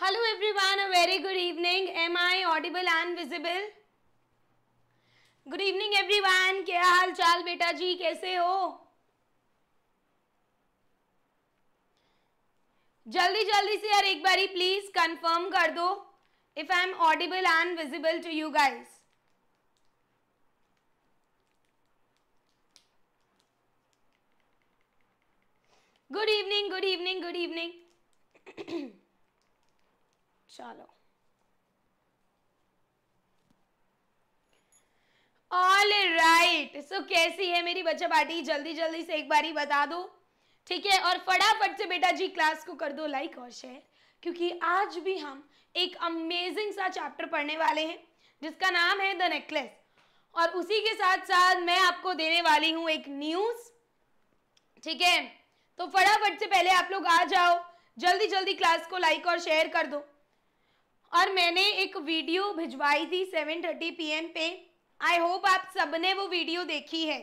Hello everyone, a very good evening. Am I audible and visible? Good evening everyone. क्या हाल चाल बेटा जी, कैसे हो? जल्दी जल्दी से यार एक बारी प्लीज कंफर्म कर दो if I am audible and visible to you guys. Good evening good evening good evening. चलो ऑल राइट. सो कैसी है मेरी बच्चा पार्टी, जल्दी जल्दी से एक बारी बता दो ठीक है. और फटाफट से बेटा जी क्लास को कर दो लाइक और शेयर, क्योंकि आज भी हम एक अमेजिंग सा चैप्टर पढ़ने वाले हैं जिसका नाम है द नेकलेस. और उसी के साथ साथ मैं आपको देने वाली हूँ एक न्यूज़ ठीक है. तो फटाफट से पहले आप लोग आ जाओ, जल्दी जल्दी क्लास को लाइक और शेयर कर दो. और मैंने एक वीडियो भिजवाई थी 7:30 PM पे, आई होप आप सबने वो वीडियो देखी है.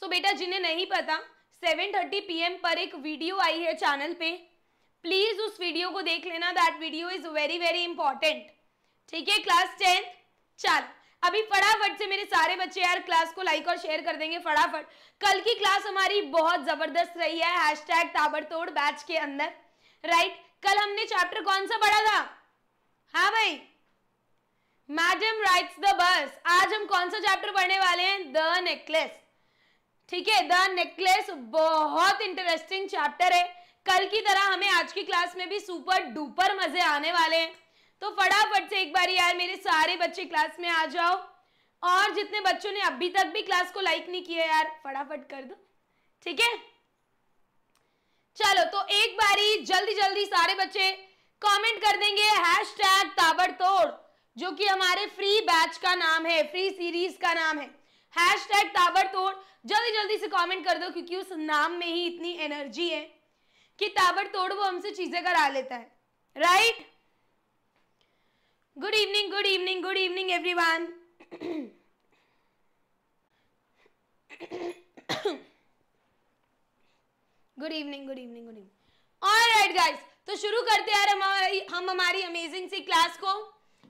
सो बेटा जिन्हें नहीं पता 7:30 PM पर एक वीडियो आई है चैनल पे, प्लीज उस वीडियो को देख लेना. That video is very very important ठीक है क्लास 10th. चल अभी फटाफट से मेरे सारे बच्चे यार क्लास को लाइक और शेयर कर देंगे फटाफट. कल की क्लास हमारी बहुत जबरदस्त रही है हैशटैग ताबड़तोड़ बैच के अंदर राइट. कल हमने चैप्टर कौन सा पढ़ा था? हाँ भाई, मैडम राइड्स द बस. आज हम कौन सा चैप्टर पढ़ने वाले हैं? द नेकलेस ठीक है. द नेकलेस बहुत इंटरेस्टिंग चैप्टर है. कल की तरह हमें आज की क्लास में भी सुपर डुपर मजे आने वाले हैं. तो फटाफट से एक बार यार मेरे सारे बच्चे क्लास में आ जाओ. और जितने बच्चों ने अभी तक भी क्लास को लाइक नहीं किया यार फटाफट कर दो ठीक है. चलो तो एक बारी जल्दी जल्दी सारे बच्चे कमेंट कर देंगे हैशटैग ताबड़तोड़, जो कि हमारे फ्री बैच का नाम है, फ्री सीरीज का नाम है. हैशटैग ताबड़तोड़ जल्दी जल्दी से कमेंट कर दो, क्योंकि उस नाम में ही इतनी एनर्जी है कि ताबड़तोड़ वो हमसे चीजें करा लेता है right. Good evening good evening good evening everyone. Good evening good evening good evening. Alright guys, तो शुरू करते हैं यार हमारी अमेजिंग सी क्लास को,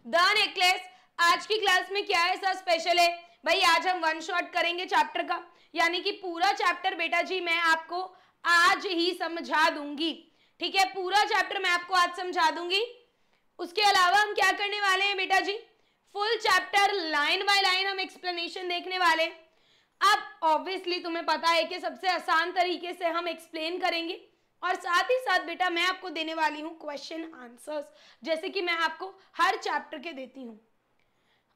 द नेकलेस. आज की क्लास में क्या ऐसा स्पेशल है भाई? आज हम वन शॉट करेंगे चैप्टर का, यानी कि पूरा चैप्टर बेटा जी मैं आपको आज ही समझा दूंगी ठीक है. पूरा चैप्टर मैं आपको आज समझा दूंगी. उसके अलावा हम क्या करने वाले हैं बेटा जी? Full chapter line by line हम एक्सप्लेनेशन देखने वाले हैं. अब ऑब्वियसली तुम्हें पता है कि सबसे आसान तरीके से हम एक्सप्लेन करेंगे. और साथ ही साथ बेटा मैं आपको देने वाली हूँ क्वेश्चन आंसर्स, जैसे कि मैं आपको हर चैप्टर के देती हूँ.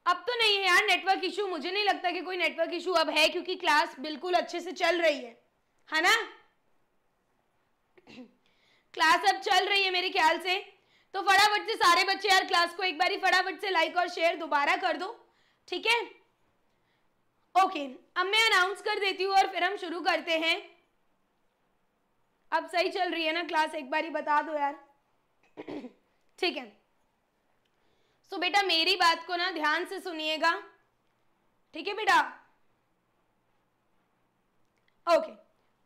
अब तो नहीं है यार नेटवर्क इशू, मुझे नहीं लगता कि कोई नेटवर्क इशू अब है, क्योंकि क्लास बिल्कुल अच्छे से चल रही है ना. क्लास अब चल रही है मेरे ख्याल से. तो फटाफट से सारे बच्चे यार क्लास को एक बारी फटाफट से लाइक और शेयर दोबारा कर दो ठीक है. ओके अब मैं अनाउंस कर देती हूँ और फिर हम शुरू करते हैं. अब सही चल रही है ना क्लास, एक बारी बता दो यार ठीक है. सो बेटा मेरी बात को ना ध्यान से सुनिएगा ठीक है बेटा. ओके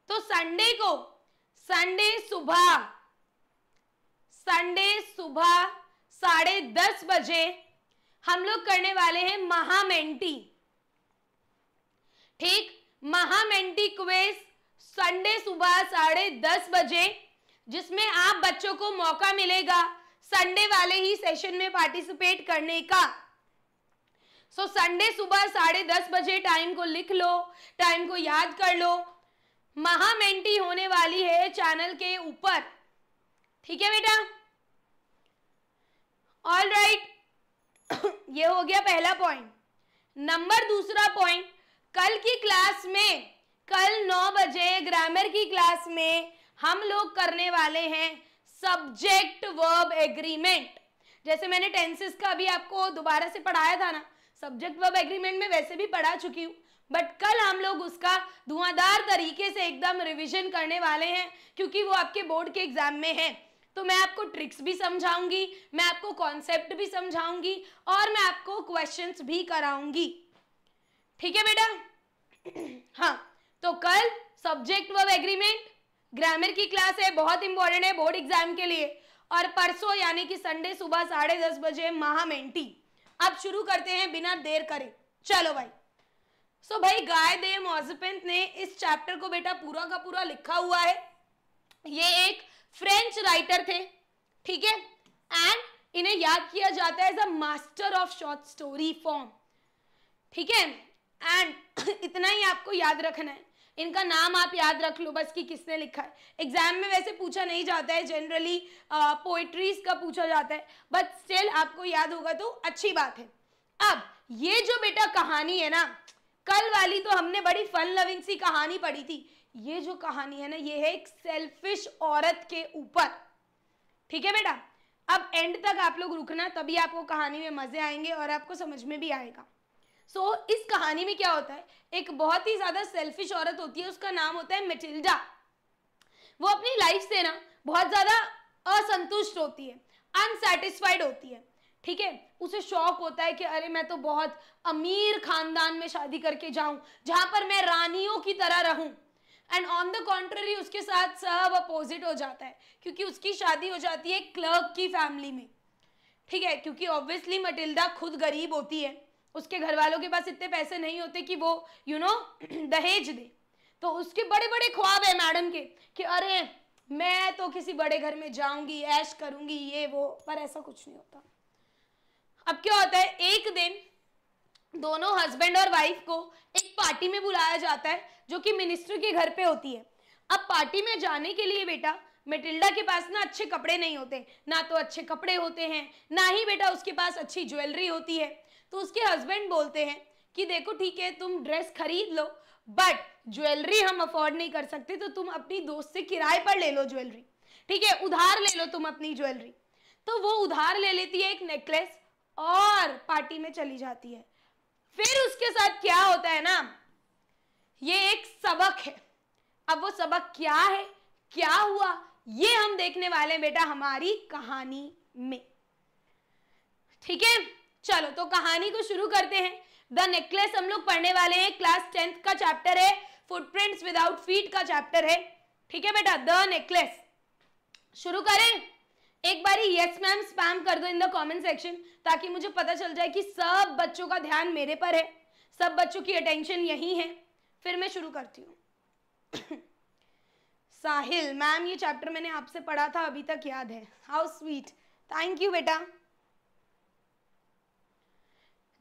तो संडे को, संडे सुबह 10:30 बजे हम लोग करने वाले हैं महामेंटी ठीक. महामेंटी क्विज संडे सुबह 10:30 बजे, जिसमें आप बच्चों को मौका मिलेगा संडे वाले ही सेशन में पार्टिसिपेट करने का. सो संडे सुबह 10:30 बजे टाइम को लिख लो, टाइम को याद कर लो. महामेंटी होने वाली है चैनल के ऊपर ठीक है बेटा. ऑल राइट, ये हो गया पहला पॉइंट. नंबर दूसरा पॉइंट, कल की क्लास में, कल 9 बजे ग्रामर की क्लास में हम लोग करने वाले हैं सब्जेक्ट वर्ब एग्रीमेंट. जैसे मैंने टेंसेस का अभी आपको दोबारा से पढ़ाया था ना, सब्जेक्ट वर्ब एग्रीमेंट में वैसे भी पढ़ा चुकी हूँ, बट कल हम लोग उसका धुआंधार तरीके से एकदम रिवीजन करने वाले हैं, क्योंकि वो आपके बोर्ड के एग्जाम में है. तो मैं आपको ट्रिक्स भी समझाऊंगी, मैं आपको कॉन्सेप्ट भी समझाऊंगी, और मैं आपको क्वेश्चंस भी कराऊंगी ठीक है बेटा. हाँ तो कल सब्जेक्ट वर्ब एग्रीमेंट, ग्रामर की क्लास है, बहुत इंपॉर्टेंट है बोर्ड एग्जाम के लिए। और परसों यानी कि संडे सुबह 10:30 बजे महामेंटी। अब शुरू करते हैं बिना देर करे, चलो भाई। सो भाई गाय दे मौजपेंट ने इस चैप्टर को बेटा पूरा का पूरा लिखा हुआ है। ये एक फ्रेंच राइटर थे, ठीक है, एंड इन्हें याद किया जाता है as a master of short story form, ठीक है। एंड इतना ही आपको याद रखना है, इनका नाम आप याद रख लो बस कि किसने लिखा है। एग्जाम में वैसे पूछा नहीं जाता है, जनरली पोएट्रीज का पूछा जाता है, बट स्टिल आपको याद होगा तो अच्छी बात है। अब ये जो बेटा कहानी है ना, कल वाली तो हमने बड़ी फन लविंग सी कहानी पढ़ी थी, ये जो कहानी है ना ये है एक सेल्फिश औरत के ऊपर, ठीक है बेटा। अब एंड तक आप लोग रुकना, तभी आपको कहानी में मजे आएंगे और आपको समझ में भी आएगा। सो इस कहानी में क्या होता है, एक बहुत ही ज्यादा सेल्फिश औरत होती है, उसका नाम होता है मैटिल्डा। वो अपनी लाइफ से ना बहुत ज्यादा असंतुष्ट होती है, अनसैटिस्फाइड होती है, ठीक है। उसे शौक होता है कि अरे मैं तो बहुत अमीर खानदान में शादी करके जाऊं जहां पर मैं रानियों की तरह रहूं। एंड ऑन द कॉन्ट्ररी उसके साथ सब अपोजिट हो जाता है, क्योंकि उसकी शादी हो जाती है क्लर्क की फैमिली में, ठीक है। क्योंकि ऑब्वियसली मैटिल्डा खुद गरीब होती है, उसके घर वालों के पास इतने पैसे नहीं होते कि वो यू नो दहेज दे। तो उसके बड़े बड़े ख्वाब है मैडम के कि अरे मैं तो किसी बड़े घर में जाऊंगी, ऐश करूंगी, ये वो, पर ऐसा कुछ नहीं होता। अब क्या होता है, एक दिन दोनों हस्बैंड और वाइफ को एक पार्टी में बुलाया जाता है जो कि मिनिस्टर के घर पे होती है। अब पार्टी में जाने के लिए बेटा मैटिल्डा के पास ना अच्छे कपड़े नहीं होते, ना तो अच्छे कपड़े होते हैं, ना ही बेटा उसके पास अच्छी ज्वेलरी होती है। तो उसके हस्बैंड बोलते हैं कि देखो ठीक है तुम ड्रेस खरीद लो, बट ज्वेलरी हम अफोर्ड नहीं कर सकते, तो तुम अपनी दोस्त से किराए पर ले लो ज्वेलरी, ठीक है, उधार ले लो तुम अपनी ज्वेलरी। तो वो उधार ले लेती है एक नेकलेस और पार्टी में चली जाती है। फिर उसके साथ क्या होता है ना, ये एक सबक है। अब वो सबक क्या है, क्या हुआ, ये हम देखने वाले बेटा हमारी कहानी में, ठीक है। चलो तो कहानी को शुरू करते हैं। द नेकलेस हम लोग पढ़ने वाले हैं, क्लास 10th का चैप्टर है, फुटप्रिंट्स विदाउट फीट का चैप्टर है, ठीक है बेटा। द नेकलेस शुरू करें। एक बारी यस मैम स्पैम कर दो इन द कमेंट सेक्शन, ताकि मुझे पता चल जाए कि सब बच्चों का ध्यान मेरे पर है, सब बच्चों की अटेंशन यही है। फिर मैं शुरू करती हूँ। साहिल मैम ये चैप्टर मैंने आपसे पढ़ा था, अभी तक याद है, हाउ स्वीट, थैंक यू बेटा।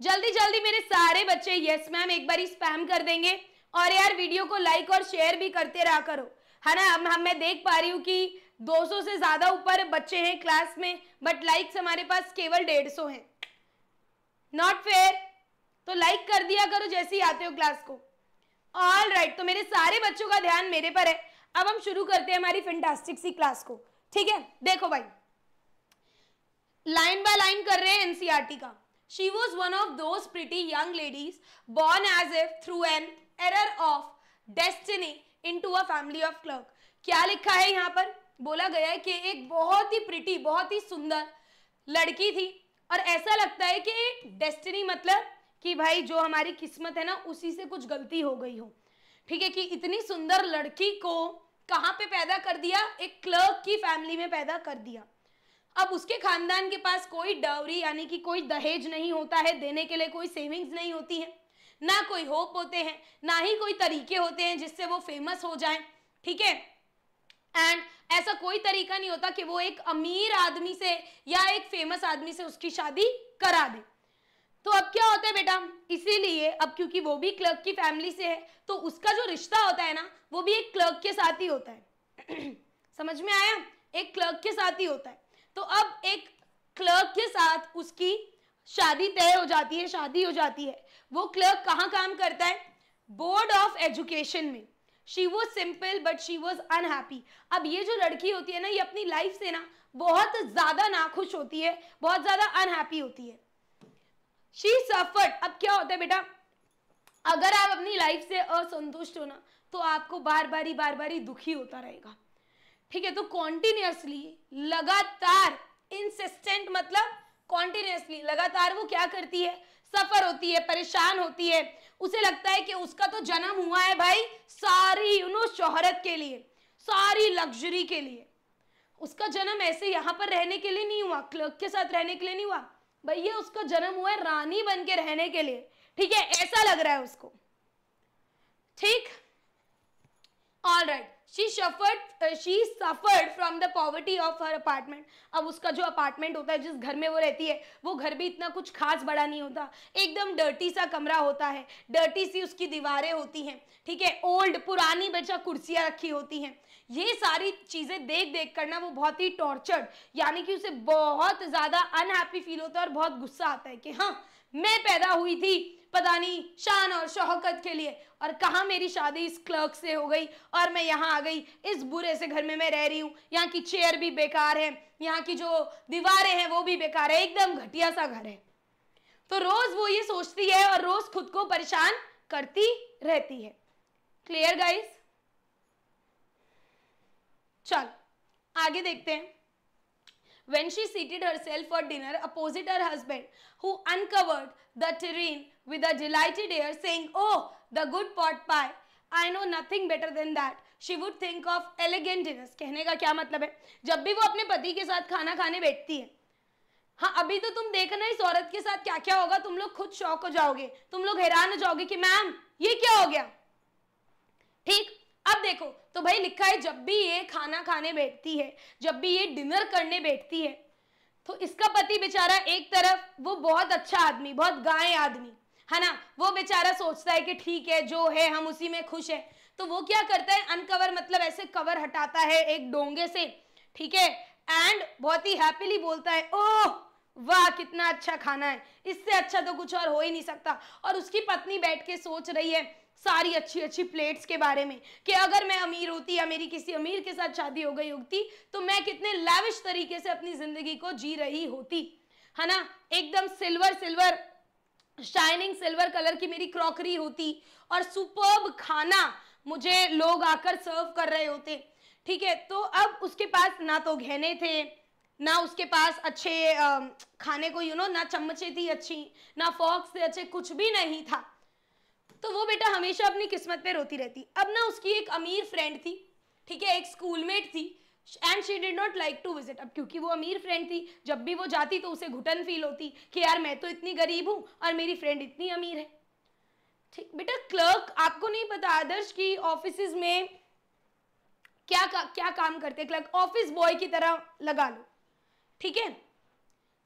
जल्दी जल्दी मेरे सारे बच्चे यस मैम एक बारी स्पैम कर देंगे। और यार वीडियो को लाइक और शेयर भी करते रहा करो, है ना। मैं देख पा रही हूँ कि 200 से ज्यादा ऊपर बच्चे हैं क्लास में, बट लाइक्स हमारे पास केवल 150 हैं, नॉट फेयर। तो लाइक कर दिया करो जैसे ही आते हो क्लास को। ऑल राइट, तो मेरे सारे बच्चों का ध्यान मेरे पर है। अब हम शुरू करते हैं हमारी फैंटास्टिक सी क्लास को, ठीक है। देखो भाई लाइन बाय लाइन कर रहे हैं एनसीईआरटी का। She was one of those pretty young ladies born as if through an error of destiny into a family of clerk. क्या लिखा है यहाँ पर, बोला गया है कि एक बहुत ही प्रिटी, बहुत ही सुंदर लड़की थी, और ऐसा लगता है कि डेस्टिनी मतलब कि भाई जो हमारी किस्मत है ना उसी से कुछ गलती हो गई हो, ठीक है, कि इतनी सुंदर लड़की को कहाँ पे पैदा कर दिया, एक क्लर्क की फैमिली में पैदा कर दिया। अब उसके खानदान के पास कोई डाउरी यानी कि कोई दहेज नहीं होता है देने के लिए, कोई सेविंग्स नहीं होती है, ना कोई होप होते हैं, ना ही कोई तरीके होते हैं जिससे वो फेमस हो जाए, ठीक है। एंड ऐसा कोई तरीका नहीं होता कि वो एक अमीर आदमी से या एक फेमस आदमी से उसकी शादी करा दे। तो अब क्या होता है बेटा, इसीलिए अब क्योंकि वो भी क्लर्क की फैमिली से है तो उसका जो रिश्ता होता है ना वो भी एक क्लर्क के साथ ही होता है। समझ में आया, एक क्लर्क के साथ ही होता है। तो अब एक क्लर्क के साथ उसकी शादी तय हो जाती है, शादी हो जाती है। वो क्लर्क कहाँ काम करता है, बोर्ड ऑफ एजुकेशन में। She was simple but she was unhappy. अब ये जो लड़की होती है ना ये अपनी लाइफ से ना बहुत ज्यादा नाखुश होती है, बहुत ज्यादा अनहैप्पी होती है। She suffered. अब क्या होता है बेटा, अगर आप अपनी लाइफ से असंतुष्ट हो ना तो आपको बार बार दुखी होता रहेगा, ठीक है। तो कॉन्टिन्यूसली, लगातार, इंसिस्टेंट मतलब कॉन्टिन्यूसली, लगातार वो क्या करती है, सफर होती है, परेशान होती है। उसे लगता है कि उसका तो जन्म हुआ है भाई सारी यू नो शोहरत के लिए, सारी लग्जरी के लिए। उसका जन्म ऐसे यहाँ पर रहने के लिए नहीं हुआ, क्लर्क के साथ रहने के लिए नहीं हुआ, भैया उसका जन्म हुआ है रानी बन के रहने के लिए। ठीक है, ऐसा लग रहा है उसको। ठीक, all right. She suffered from the poverty of her apartment. अब उसका जो अपार्टमेंट होता है, जिस घर में वो रहती है, वो घर भी इतना कुछ खास बड़ा नहीं होता, एकदम डर्टी सा कमरा होता है, डर्टी सी उसकी दीवारें होती हैं, ठीक है, ओल्ड पुरानी बचा कुर्सियाँ रखी होती हैं। ये सारी चीज़ें देख देख करना वो बहुत ही टॉर्चर्ड, यानी कि उसे बहुत ज़्यादा अनहैप्पी फील होता है और बहुत गुस्सा आता है कि हाँ मैं पैदा हुई थी पता नहीं शान और शौकत के लिए, और कहाँ मेरी शादी इस क्लर्क से हो गई और मैं यहाँ आ गई, इस बुरे से घर में मैं रह रही हूँ, यहाँ की चेयर भी बेकार है, यहाँ की जो दीवारें हैं वो भी बेकार है, एकदम घटिया सा घर है। तो रोज वो ये सोचती है और रोज खुद को परेशान करती रहती है। Clear guys? चलो आगे देखते हैं। When she seated herself for dinner opposite her husband, who uncovered the terrine with a delighted air, saying, "Oh, the good pot pie! I know nothing better than that." She would think of elegant dinners. कहने का क्या मतलब है? जब भी वो अपने पति के साथ खाना खाने बैठती है, हाँ अभी तो तुम देखना इस औरत के साथ क्या क्या होगा, तुम लोग खुद शौक हो जाओगे, तुम लोग हैरान हो जाओगे कि मैम ये क्या हो गया। ठीक, अब देखो तो भाई लिखा है जब भी ये खाना खाने बैठती है, जब भी ये डिनर करने बैठती है, तो इसका पति बेचारा एक तरफ वो बहुत अच्छा आदमी, बहुत गाय आदमी है ना, वो बेचारा सोचता है कि ठीक है जो है हम उसी में खुश है। तो वो क्या करता है, अनकवर मतलब ऐसे कवर हटाता है एक डोंगे से, ठीक है, एंड बहुत ही हैप्पीली बोलता है, ओह वाह कितना अच्छा खाना है, इससे अच्छा तो कुछ और हो ही नहीं सकता। और उसकी पत्नी बैठ के सोच रही है सारी अच्छी अच्छी प्लेट्स के बारे में कि अगर मैं अमीर होती या मेरी किसी अमीर के साथ शादी हो गई होती तो मैं कितने लैविश तरीके से अपनी जिंदगी को जी रही होती, है ना, एकदम silver silver shining silver colour की मेरी क्रॉकरी होती और सुपर्ब खाना मुझे लोग आकर सर्व कर रहे होते। ठीक है, तो अब उसके पास ना तो गहने थे, ना उसके पास अच्छे खाने को ना चम्मचें थी अच्छी, ना फॉक्स थे अच्छे, कुछ भी नहीं था। तो वो बेटा हमेशा अपनी किस्मत पे रोती रहती। अब ना उसकी एक अमीर फ्रेंड थी, ठीक है, एक स्कूलमेट थी, and she did not like to visit. अब क्योंकि वो अमीर फ्रेंड थी, जब भी वो जाती तो उसे घुटन फील होती कि यार मैं तो इतनी गरीब हूँ और मेरी फ्रेंड इतनी अमीर है। ठीक बेटा, क्लर्क आपको नहीं पता आदर्श की ऑफिस में क्या काम करते, क्लर्क ऑफिस बॉय की तरह लगा लो, ठीक है।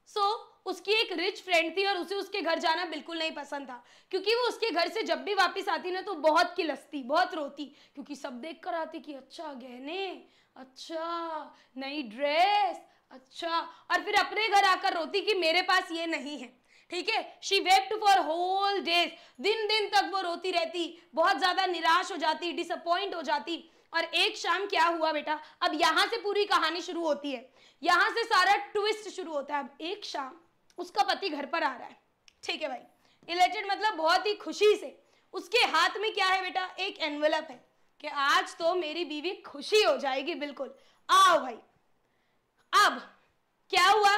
सो उसकी एक रिच फ्रेंड थी और उसे उसके घर जाना बिल्कुल नहीं पसंद था, क्योंकि वो उसके घर से जब भी वापस आती ना तो बहुत किलसती, बहुत रोती, क्योंकि सब देख कर आती कि अच्छा गहने, अच्छा नई ड्रेस, अच्छा, और फिर अपने घर आकर रोती कि मेरे पास ये नहीं है। ठीक है, she wept for whole days, दिन तक वो रोती रहती, बहुत ज़्यादा निराश हो जाती, डिसअपॉइंट हो जाती। और एक शाम क्या हुआ बेटा, अब यहाँ से पूरी कहानी शुरू होती है, यहाँ से सारा ट्विस्ट शुरू होता है। अब एक शाम उसका पति घर पर आ रहा है, ठीक है भाई, इलेक्टेड मतलब बहुत ही खुशी से, उसके हाथ में क्या है बेटा, एक एनवेलप है कि आज तो मेरी बीवी खुशी हो जाएगी बिल्कुल, आओ भाई। अब क्या हुआ,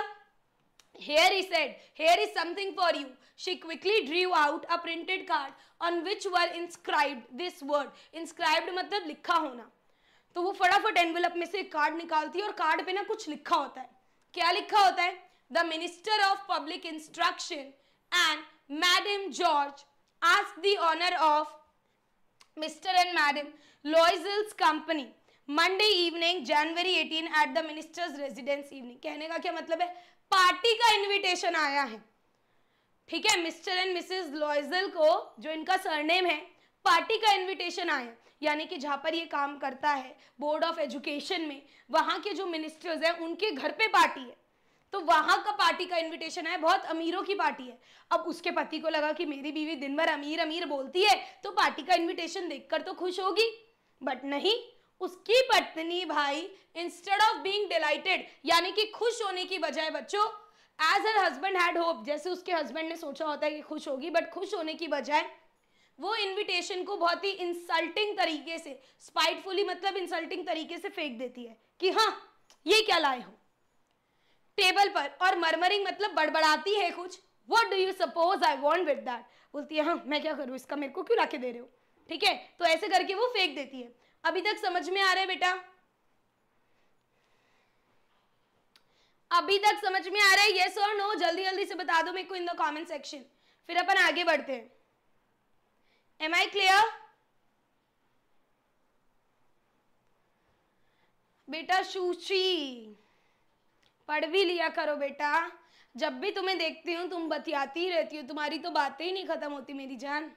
here he said, here is something for you. She quickly drew out a printed card on which were inscribed this word. Inscribed मतलब लिखा होना। तो वो फटाफट एनवेलप में से कार्ड निकालती है और कार्ड पे ना कुछ लिखा होता है। क्या लिखा होता है, The Minister of Public Instruction and Madame George asked the honor of Mr. and Madame Loisel's company Monday evening January 18 at the Minister's residence evening. कहने का क्या मतलब है, पार्टी का इनविटेशन आया है, ठीक है, मिस्टर एंड मिसेस लॉइजल को जो इनका सरनेम है, पार्टी का इनविटेशन आया है, यानी कि जहाँ पर ये काम करता है बोर्ड ऑफ एजुकेशन में, वहाँ के जो मिनिस्टर्स हैं उनके घर पे पार्टी है, तो वहां का पार्टी का इनविटेशन है, बहुत अमीरों की पार्टी है। अब उसके पति को लगा कि मेरी बीवी दिन भर अमीर अमीर बोलती है तो पार्टी का इनविटेशन देखकर तो खुश होगी, बट नहीं, उसकी पत्नी भाई इंस्टेड ऑफ बीइंग डिलाइटेड यानी कि खुश होने की बजाय बच्चों, as her husband had hope, जैसे उसके हस्बैंड ने सोचा होता है कि खुश होगी, बट खुश होने की बजाय वो इनविटेशन को बहुत ही इंसल्टिंग तरीके से, स्पाइटफुली मतलब इंसल्टिंग तरीके से फेंक देती है कि हाँ ये क्या लाए हो टेबल पर, और मरमरिंग मतलब बड़बड़ाती है कुछ, what do you suppose I want with that, बोलती है हाँ मैं क्या करूँ इसका, मेरे को क्यों लाके दे रहे हो, ठीक है, तो ऐसे करके वो फेंक देती है। अभी तक समझ में आ रहा है बेटा? अभी तक समझ में आ रहा है? यस और नो जल्दी जल्दी से बता दो मेरे को इन द कमेंट सेक्शन, फिर अपन आगे बढ़ते हैं। एम आई क्लियर बेटा? सुशी पढ़ भी लिया करो बेटा, जब भी तुम्हें देखती हूँ तुम बतियाती ही रहती हो, तुम्हारी तो बातें ही नहीं खत्म होती मेरी जान।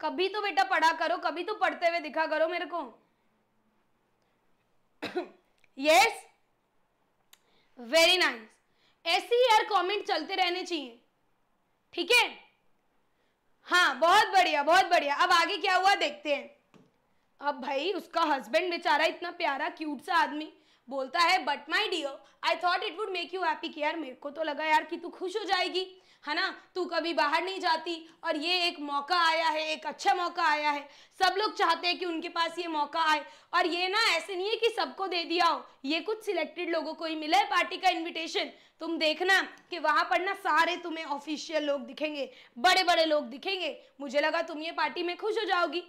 कभी तो बेटा पढ़ा करो, कभी तो पढ़ते हुए दिखा करो मेरे को। यस वेरी नाइस, ऐसे ही यार कमेंट चलते रहने चाहिए, ठीक है? हाँ बहुत बढ़िया बहुत बढ़िया। अब आगे क्या हुआ देखते हैं। अब भाई उसका हस्बैंड बेचारा इतना प्यारा क्यूट सा आदमी बोलता है, but my dear I thought it would make you happy, कि यार मेरे को तो लगा यार कि तू खुश हो जाएगी, है ना, तू कभी बाहर नहीं जाती और ये एक मौका आया है, एक अच्छा मौका आया है। सब लोग चाहते हैं कि उनके पास ये मौका आए, और ये ना ऐसे नहीं है कि सबको दे दिया हो, ये कुछ सिलेक्टेड लोगों को ही मिला है पार्टी का इनविटेशन। तुम देखना कि वहाँ पर ना सारे तुम्हें ऑफिशियल लोग दिखेंगे, बड़े बड़े लोग दिखेंगे, मुझे लगा तुम ये पार्टी में खुश हो जाओगी।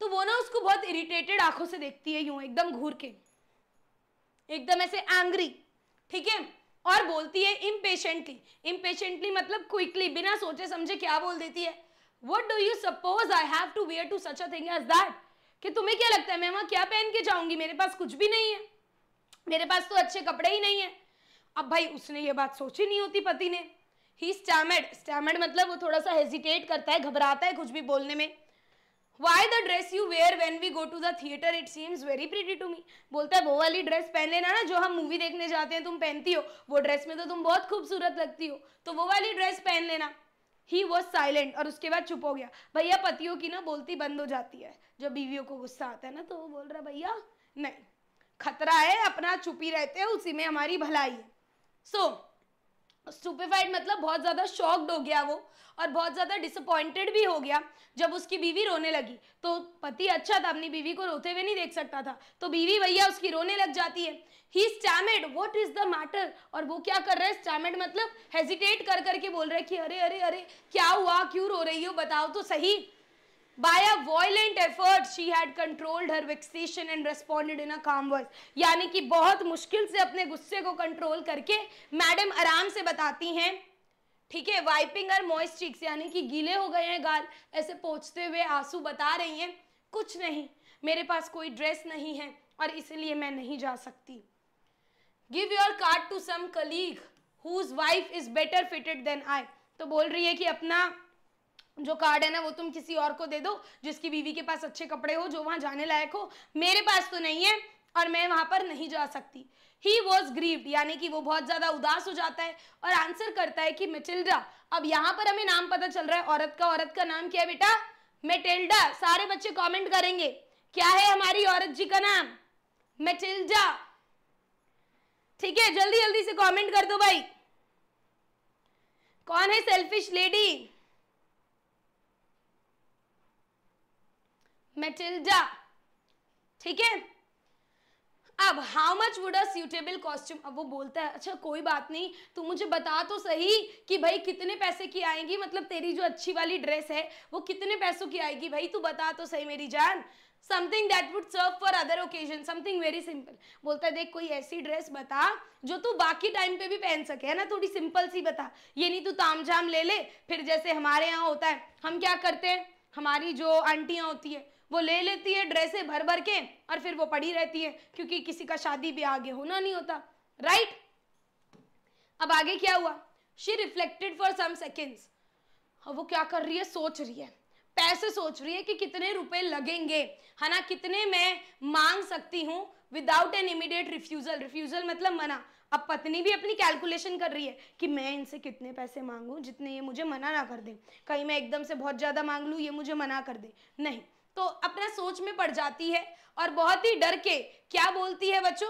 तो वो ना उसको बहुत इरिटेटेड आंखों से देखती है, यूँ एकदम घूर के, एकदम ऐसे एंग्री, ठीक है, और बोलती है इम्पेशेंटली। इम्पेशेंटली मतलब क्विकली, बिना सोचे समझे क्या बोल देती है, what do you suppose I have to wear to such a thing as that, कि तुम्हें क्या लगता है मैं वहाँ क्या पहन के जाऊँगी, मेरे पास कुछ भी नहीं है, मेरे पास तो अच्छे कपड़े ही नहीं है। अब भाई उसने ये बात सोची नहीं होती पति ने, ही स्टैमर्ड, स्टैमर्ड मतलब वो थोड़ा सा हेजिटेट करता है, घबराता है कुछ भी बोलने में। Why the dress you wear when we go to the theatre, it seems very pretty to me, बोलता है वो वाली ड्रेस पहन लेना ना जो हम मूवी देखने जाते हैं तुम पहनती हो, वो ड्रेस में तो तुम बहुत खूबसूरत लगती हो, तो वो वाली ड्रेस पहन लेना। ही वॉज साइलेंट, और उसके बाद चुप हो गया। भैया पतियों की ना बोलती बंद हो जाती है, जब बीवियों को गुस्सा आता है ना, तो वो बोल रहा भैया नहीं, खतरा है अपना, चुप ही रहते हैं, उसी में हमारी भलाई है। सो स्टूपिफाइड मतलब बहुत ज़्यादा शॉक्ड हो गया वो, और बहुत ज़्यादा डिसअपॉइंटेड भी हो गया जब उसकी बीवी रोने लगी। तो पति अच्छा था, अपनी बीवी को रोते हुए नहीं देख सकता था, तो बीवी भैया उसकी रोने लग जाती है। He stammered what is the matter, और वो क्या कर रहा है, स्टैमर्ड मतलब हेजिटेट कर करके बोल रहा है कि अरे अरे अरे क्या हुआ, क्यों रो रही हो, बताओ तो सही। By a violent effort, she had controlled her vexation and responded in a calm voice. यानी कि बहुत मुश्किल से अपने गुस्से को कंट्रोल करके मैडम आराम से बताती हैं, ठीक है, वाइपिंग हर मॉइस्ट चीक्स, यानी कि गीले हो गए हैं गाल ऐसे पोंछते हुए आंसू, बता रही हैं कुछ नहीं, मेरे पास कोई ड्रेस नहीं है और इसलिए मैं नहीं जा सकती। Give your card to some colleague whose wife is better fitted than I, तो बोल रही है कि अपना जो कार्ड है ना वो तुम किसी और को दे दो जिसकी बीवी के पास अच्छे कपड़े हो, जो वहाँ जाने लायक हो, मेरे पास तो नहीं है और मैं वहाँ पर नहीं जा सकती। ही वॉज ग्रीव्ड, यानी कि वो बहुत ज़्यादा उदास हो जाता है और आंसर करता है कि मैटिल्डा। अब यहाँ पर हमें नाम पता चल रहा है औरत का, औरत का नाम क्या है बेटा? मैटिल्डा। सारे बच्चे कॉमेंट करेंगे क्या है हमारी औरत जी का नाम? मैटिल्डा, ठीक है, जल्दी जल्दी से कॉमेंट कर दो भाई। कौन है सेल्फिश लेडी? मैटिल्डा, ठीक है। अब how much would a suitable costume, अब वो बोलता है अच्छा कोई बात नहीं, तू मुझे बता तो सही कि भाई कितने पैसे की आएगी, मतलब तेरी जो अच्छी वाली ड्रेस है वो कितने पैसों की आएगी भाई, तू बता तो सही मेरी जान। Something that would serve for other occasion, something very simple, बोलता है देख कोई ऐसी ड्रेस बता जो तू बाकी टाइम पे भी पहन सके, है ना, थोड़ी सिंपल सी बता, ये नहीं तू ताम झाम ले ले। फिर जैसे हमारे यहाँ होता है, हम क्या करते हैं, हमारी जो आंटियाँ होती है वो ले लेती है ड्रेसें भर भर के और फिर वो पड़ी रहती है क्योंकि किसी का शादी भी आगे होना नहीं होता, राइट? अब आगे क्या हुआ? She reflected for some seconds, वो क्या कर रही है, सोच रही है, पैसे सोच रही है कि कितने रुपए लगेंगे, है ना, कितने मैं मांग सकती हूँ without an immediate refusal. Refusal मतलब मना। अब पत्नी भी अपनी कैलकुलेशन कर रही है कि मैं इनसे कितने पैसे मांगू जितने ये मुझे मना ना कर दें, कहीं मैं एकदम से बहुत ज्यादा मांग लूँ ये मुझे मना कर दे, नहीं, तो अपना सोच में पड़ जाती है और बहुत ही डर के क्या बोलती है बच्चों?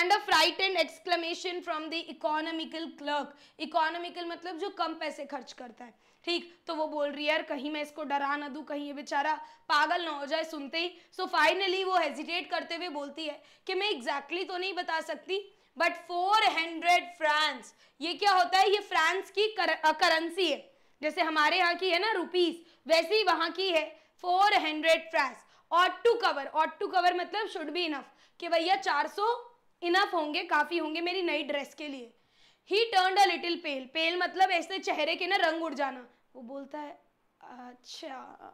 And a frightened exclamation from the economical clerk. Economical मतलब जो कम पैसे खर्च करता है, ठीक, तो वो बोल रही है यार कहीं मैं इसको डरा ना दूं, कहीं ये बेचारा पागल ना हो जाए सुनते ही। सो फाइनली वो हेजिटेट करते हुए बोलती है कि मैं एग्जैक्टली तो नहीं बता सकती बट 400 फ्रांस, ये क्या होता है, ये फ्रांस की करेंसी है, जैसे हमारे यहाँ की है ना रुपीस, वैसे ही वहाँ की है 400 फ्रास। ऑट टू कवर मतलब शुड बी इनफ, कि भैया 400 इनफ होंगे, काफ़ी होंगे मेरी नई ड्रेस के लिए। ही टर्न्ड अ लिटिल पेल, पेल मतलब ऐसे चेहरे के ना रंग उड़ जाना। वो बोलता है अच्छा,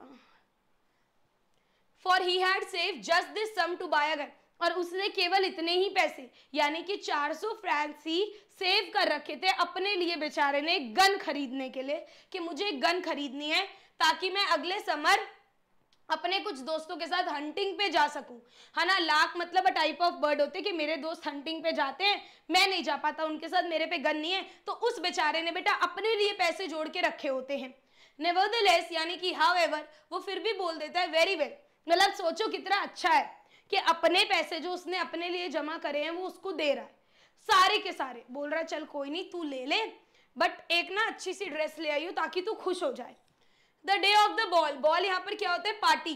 for he had save just this sum to buy a gun, और उसने केवल इतने ही पैसे यानी कि 400 फ्रांस ही सेव कर रखे थे अपने लिए बेचारे ने गन खरीदने के लिए, कि मुझे गन खरीदनी है ताकि मैं अगले समर अपने कुछ दोस्तों के साथ हंटिंग पे जा सकूं, है ना। लाक मतलब अ टाइप ऑफ बर्ड होते कि मेरे दोस्त हंटिंग पे जाते हैं, मैं नहीं जा पाता उनके साथ, मेरे पे गन नहीं है। तो उस बेचारे ने बेटा अपने लिए पैसे जोड़ के रखे होते हैं। नेवरदलेस यानी कि हाउएवर, वो फिर भी बोल देता है वेरी वेल, मतलब सोचो कितना अच्छा है कि अपने पैसे जो उसने अपने लिए जमा करे हैं वो उसको दे रहा है, सारे के सारे बोल रहा है चल कोई नहीं तू ले ले, बट एक ना अच्छी सी ड्रेस ले आई हो ताकि तू खुश हो जाए। The day of the ball, ball यहाँ पर क्या होता है पार्टी,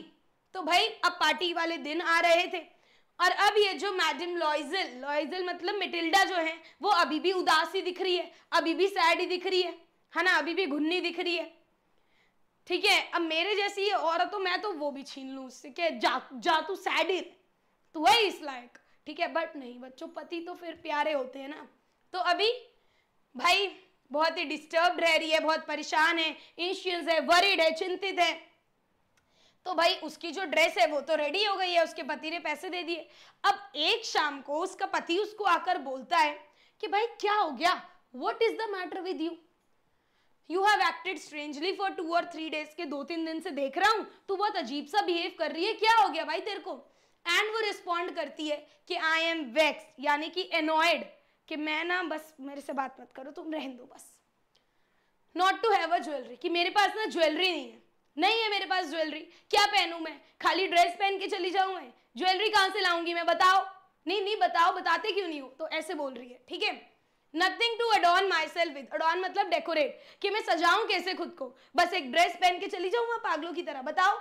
तो भाई अब पार्टी वाले दिन आ रहे थे। और अब ये जो मैडम लॉइजल, लॉइजल मतलब मेटिल्डा जो है, वो अभी भी उदास ही दिख रही है, अभी भी सैड ही दिख रही है ना, अभी भी घुन्नी दिख रही है। ठीक है, अब मेरे जैसी ये औरत हो मैं तो वो भी छीन लूँ उससे, क्या जा तू सैड ही तू है इस लायक, ठीक है। बट नहीं बच्चों, पति तो फिर प्यारे होते हैं ना, तो अभी भाई बहुत ही डिस्टर्ब रह रही है, बहुत परेशान है, एंशियस है, वरीड है, चिंतित है। तो भाई उसकी जो ड्रेस है वो तो रेडी हो गई है, उसके पति ने पैसे दे दिए। अब एक शाम को उसका पति उसको आकर बोलता है कि भाई क्या हो गया, what is the matter with you, you have acted strangely for 2 और 3 डेज, के 2-3 दिन से देख रहा हूँ तू बहुत अजीब सा बिहेव कर रही है, क्या हो गया भाई तेरे को। एंड वो रिस्पॉन्ड करती है कि आई एम वेक्स यानी कि एनॉयड, कि मैं ना बस मेरे से बात मत करो तुम, रहने दो बस। Not to have a jewellery, कि मेरे पास ना ज्वेलरी नहीं है, नहीं है मेरे पास ज्वेलरी, क्या पहनूं मैं, खाली ड्रेस पहन के चली जाऊं मैं, ज्वेलरी कहाँ से लाऊंगी मैं बताओ, नहीं नहीं बताओ, बताते क्यों नहीं हो, तो ऐसे बोल रही है। ठीक है, nothing to adorn myself with, adorn मतलब डेकोरेट, कि मैं सजाऊं कैसे खुद को, बस एक ड्रेस पहन के चली जाऊं मैं पागलों की तरह, बताओ।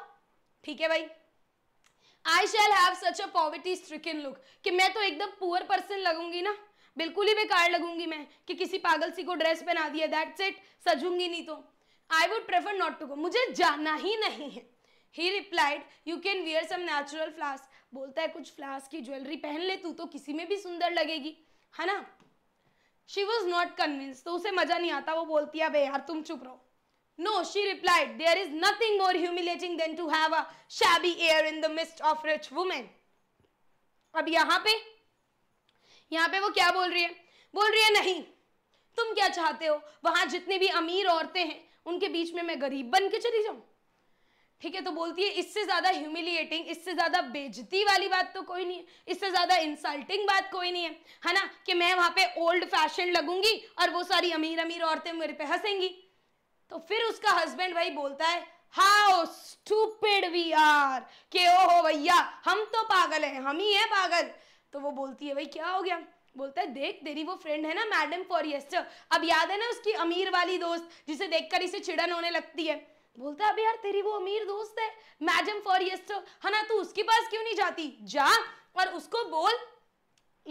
ठीक है भाई, I shall have such a poverty stricken look, कि मैं तो एकदम पुअर पर्सन लगूंगी ना, बिल्कुल ही बेकार लगूंगी मैं, कि किसी पागल सी को ड्रेस पहना दिया, दैट्स इट, सजूंगी नहीं तो। I would prefer not to go, मुझे जाना ही नहीं है। He replied you can wear some natural flowers, बोलता है कुछ फ्लावर्स की ज्वेलरी पहन ले तू तो किसी में भी सुंदर लगेगी, है ना। शी वॉज नॉट कन्विंस्ड, तो उसे मजा नहीं आता, वो बोलती है अबे यार तुम चुप रहो। No she replied there is nothing more humiliating than to have a shabby air in the midst of rich women. अब यहाँ पे वो क्या बोल रही है, बोल रही है नहीं तुम क्या चाहते हो, वहां जितनी भी अमीर औरतें हैं उनके बीच में मैं गरीब बन के चली जाऊं। ठीक है, तो बोलती है इससे ज्यादा ह्यूमिलिएटिंग, इससे ज्यादा बेइज्जती वाली बात तो कोई नहीं है, इससे ज्यादा इंसल्टिंग बात कोई नहीं है, है ना, कि मैं वहां पे ओल्ड फैशन लगूंगी और वो सारी अमीर अमीर औरतें मेरे पे हंसेंगी। तो फिर उसका हस्बैंड भाई बोलता है हाउ स्टूपिड वी आर, के ओहो भैया हम तो पागल है, हम ही है पागल। तो वो बोलती है भाई क्या हो गया, बोलता है देख तेरी वो फ्रेंड है ना मैडम फॉरेस्टर, अब याद है ना उसकी अमीर वाली दोस्त जिसे देखकर इसे चिड़न होने लगती है, बोलता है अबे यार तेरी वो अमीर दोस्त है मैडम फॉरेस्टर, है ना, तू उसके पास क्यों नहीं जाती, जा और उसको बोल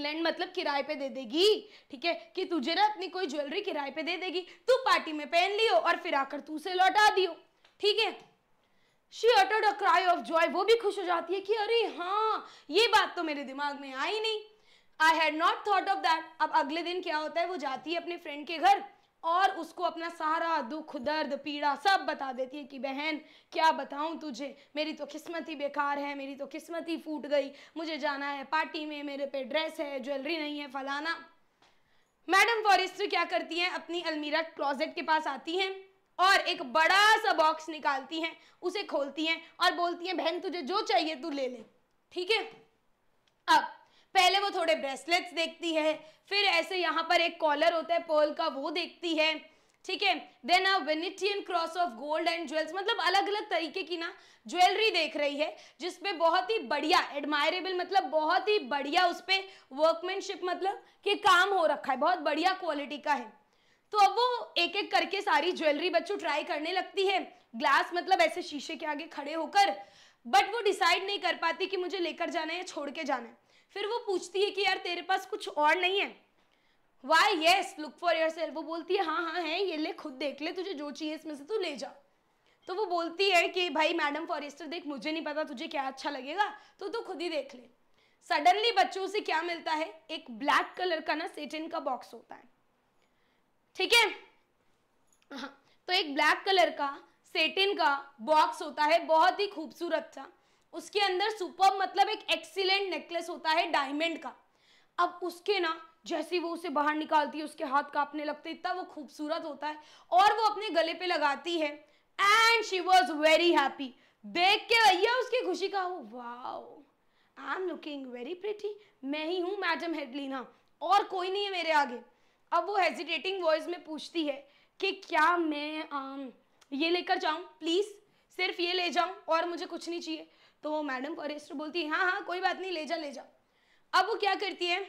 लैंड मतलब किराए पे दे देगी, ठीक है, कि तुझे ना अपनी कोई ज्वेलरी किराए पे दे देगी, तू पार्टी में पहन लियो और फिर आकर तू उसे लौटा दियो। ठीक है, she uttered a cry of joy, वो भी खुश हो जाती है कि अरे हाँ ये बात तो मेरे दिमाग में आई नहीं, I had not thought of that. अब अगले दिन क्या होता है, वो जाती है अपने फ्रेंड के घर और उसको अपना सारा दुख दर्द पीड़ा सब बता देती है कि बहन क्या बताऊँ तुझे, मेरी तो किस्मत ही बेकार है, मेरी तो किस्मत ही फूट गई, मुझे जाना है पार्टी में, मेरे पे ड्रेस है, ज्वेलरी नहीं है, फलाना। मैडम फॉरेस्टर क्या करती है, अपनी अलमीरा क्लॉजेट के पास आती है और एक बड़ा सा बॉक्स निकालती हैं, उसे खोलती हैं और बोलती हैं बहन तुझे जो चाहिए तू ले ले। ठीक है, अब पहले वो थोड़े ब्रेसलेट्स देखती है, फिर ऐसे यहाँ पर एक कॉलर होता है पर्ल का वो देखती है। ठीक है, then a Venetian cross of gold and jewels, मतलब अलग अलग तरीके की ना ज्वेलरी देख रही है जिसमें बहुत ही बढ़िया एडमायरेबल मतलब बहुत ही बढ़िया उस पर वर्कमैनशिप मतलब कि काम हो रखा है, बहुत बढ़िया क्वालिटी का है। तो अब वो एक एक करके सारी ज्वेलरी बच्चों ट्राई करने लगती है, ग्लास मतलब ऐसे शीशे के आगे खड़े होकर, बट वो डिसाइड नहीं कर पाती कि मुझे लेकर जाना है या छोड़ के जाना है। फिर वो पूछती है कि यार तेरे पास कुछ और नहीं है, why yes look for yourself, वो बोलती है हाँ हाँ है ये ले खुद देख ले, तुझे जो चाहिए इसमें से तू ले जा। तो वो बोलती है कि भाई मैडम फॉरेस्टर देख, मुझे नहीं पता तुझे क्या अच्छा लगेगा, तो तू खुद ही देख ले। सडनली बच्चों से क्या मिलता है, एक ब्लैक कलर का ना सेटिन का बॉक्स होता है, ठीक है। हाँ, तो एक ब्लैक कलर का सेटिन का बॉक्स होता है, बहुत ही खूबसूरत सा। उसके अंदर सुपर मतलब एक एक्सीलेंट नेकलेस होता है डायमंड का। अब उसके ना जैसे वो उसे बाहर निकालती है उसके हाथ कांपने लगते, इतना वो खूबसूरत होता है, और वो अपने गले पे लगाती है। And she was very happy, देख के भैया उसकी खुशी का हो, वाह I am looking very pretty, मैं ही हूँ मैडम हेडलिना, और कोई नहीं है मेरे आगे। अब वो हेजिटेटिंग वॉइस में पूछती है कि क्या मैं ये लेकर जाऊँ, प्लीज़ सिर्फ ये ले जाऊँ और मुझे कुछ नहीं चाहिए। तो मैडम फॉरेस्टर बोलती है हाँ हाँ कोई बात नहीं, ले जा ले जा। अब वो क्या करती है,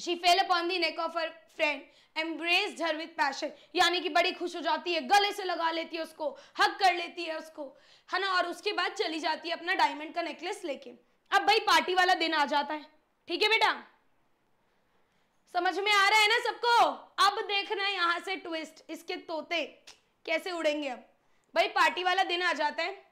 she fell upon the neck of her friend embraced her with passion, यानी कि बड़ी खुश हो जाती है, गले से लगा लेती है उसको, हक कर लेती है उसको, है ना, और उसके बाद चली जाती है अपना डायमंड का नेकलेस लेके। अब भाई पार्टी वाला दिन आ जाता है, ठीक है बेटा, समझ में आ रहा है ना सबको। अब देखना है यहाँ से ट्विस्ट, इसके तोते कैसे उड़ेंगे। अब भाई पार्टी वाला दिन आ जाता है।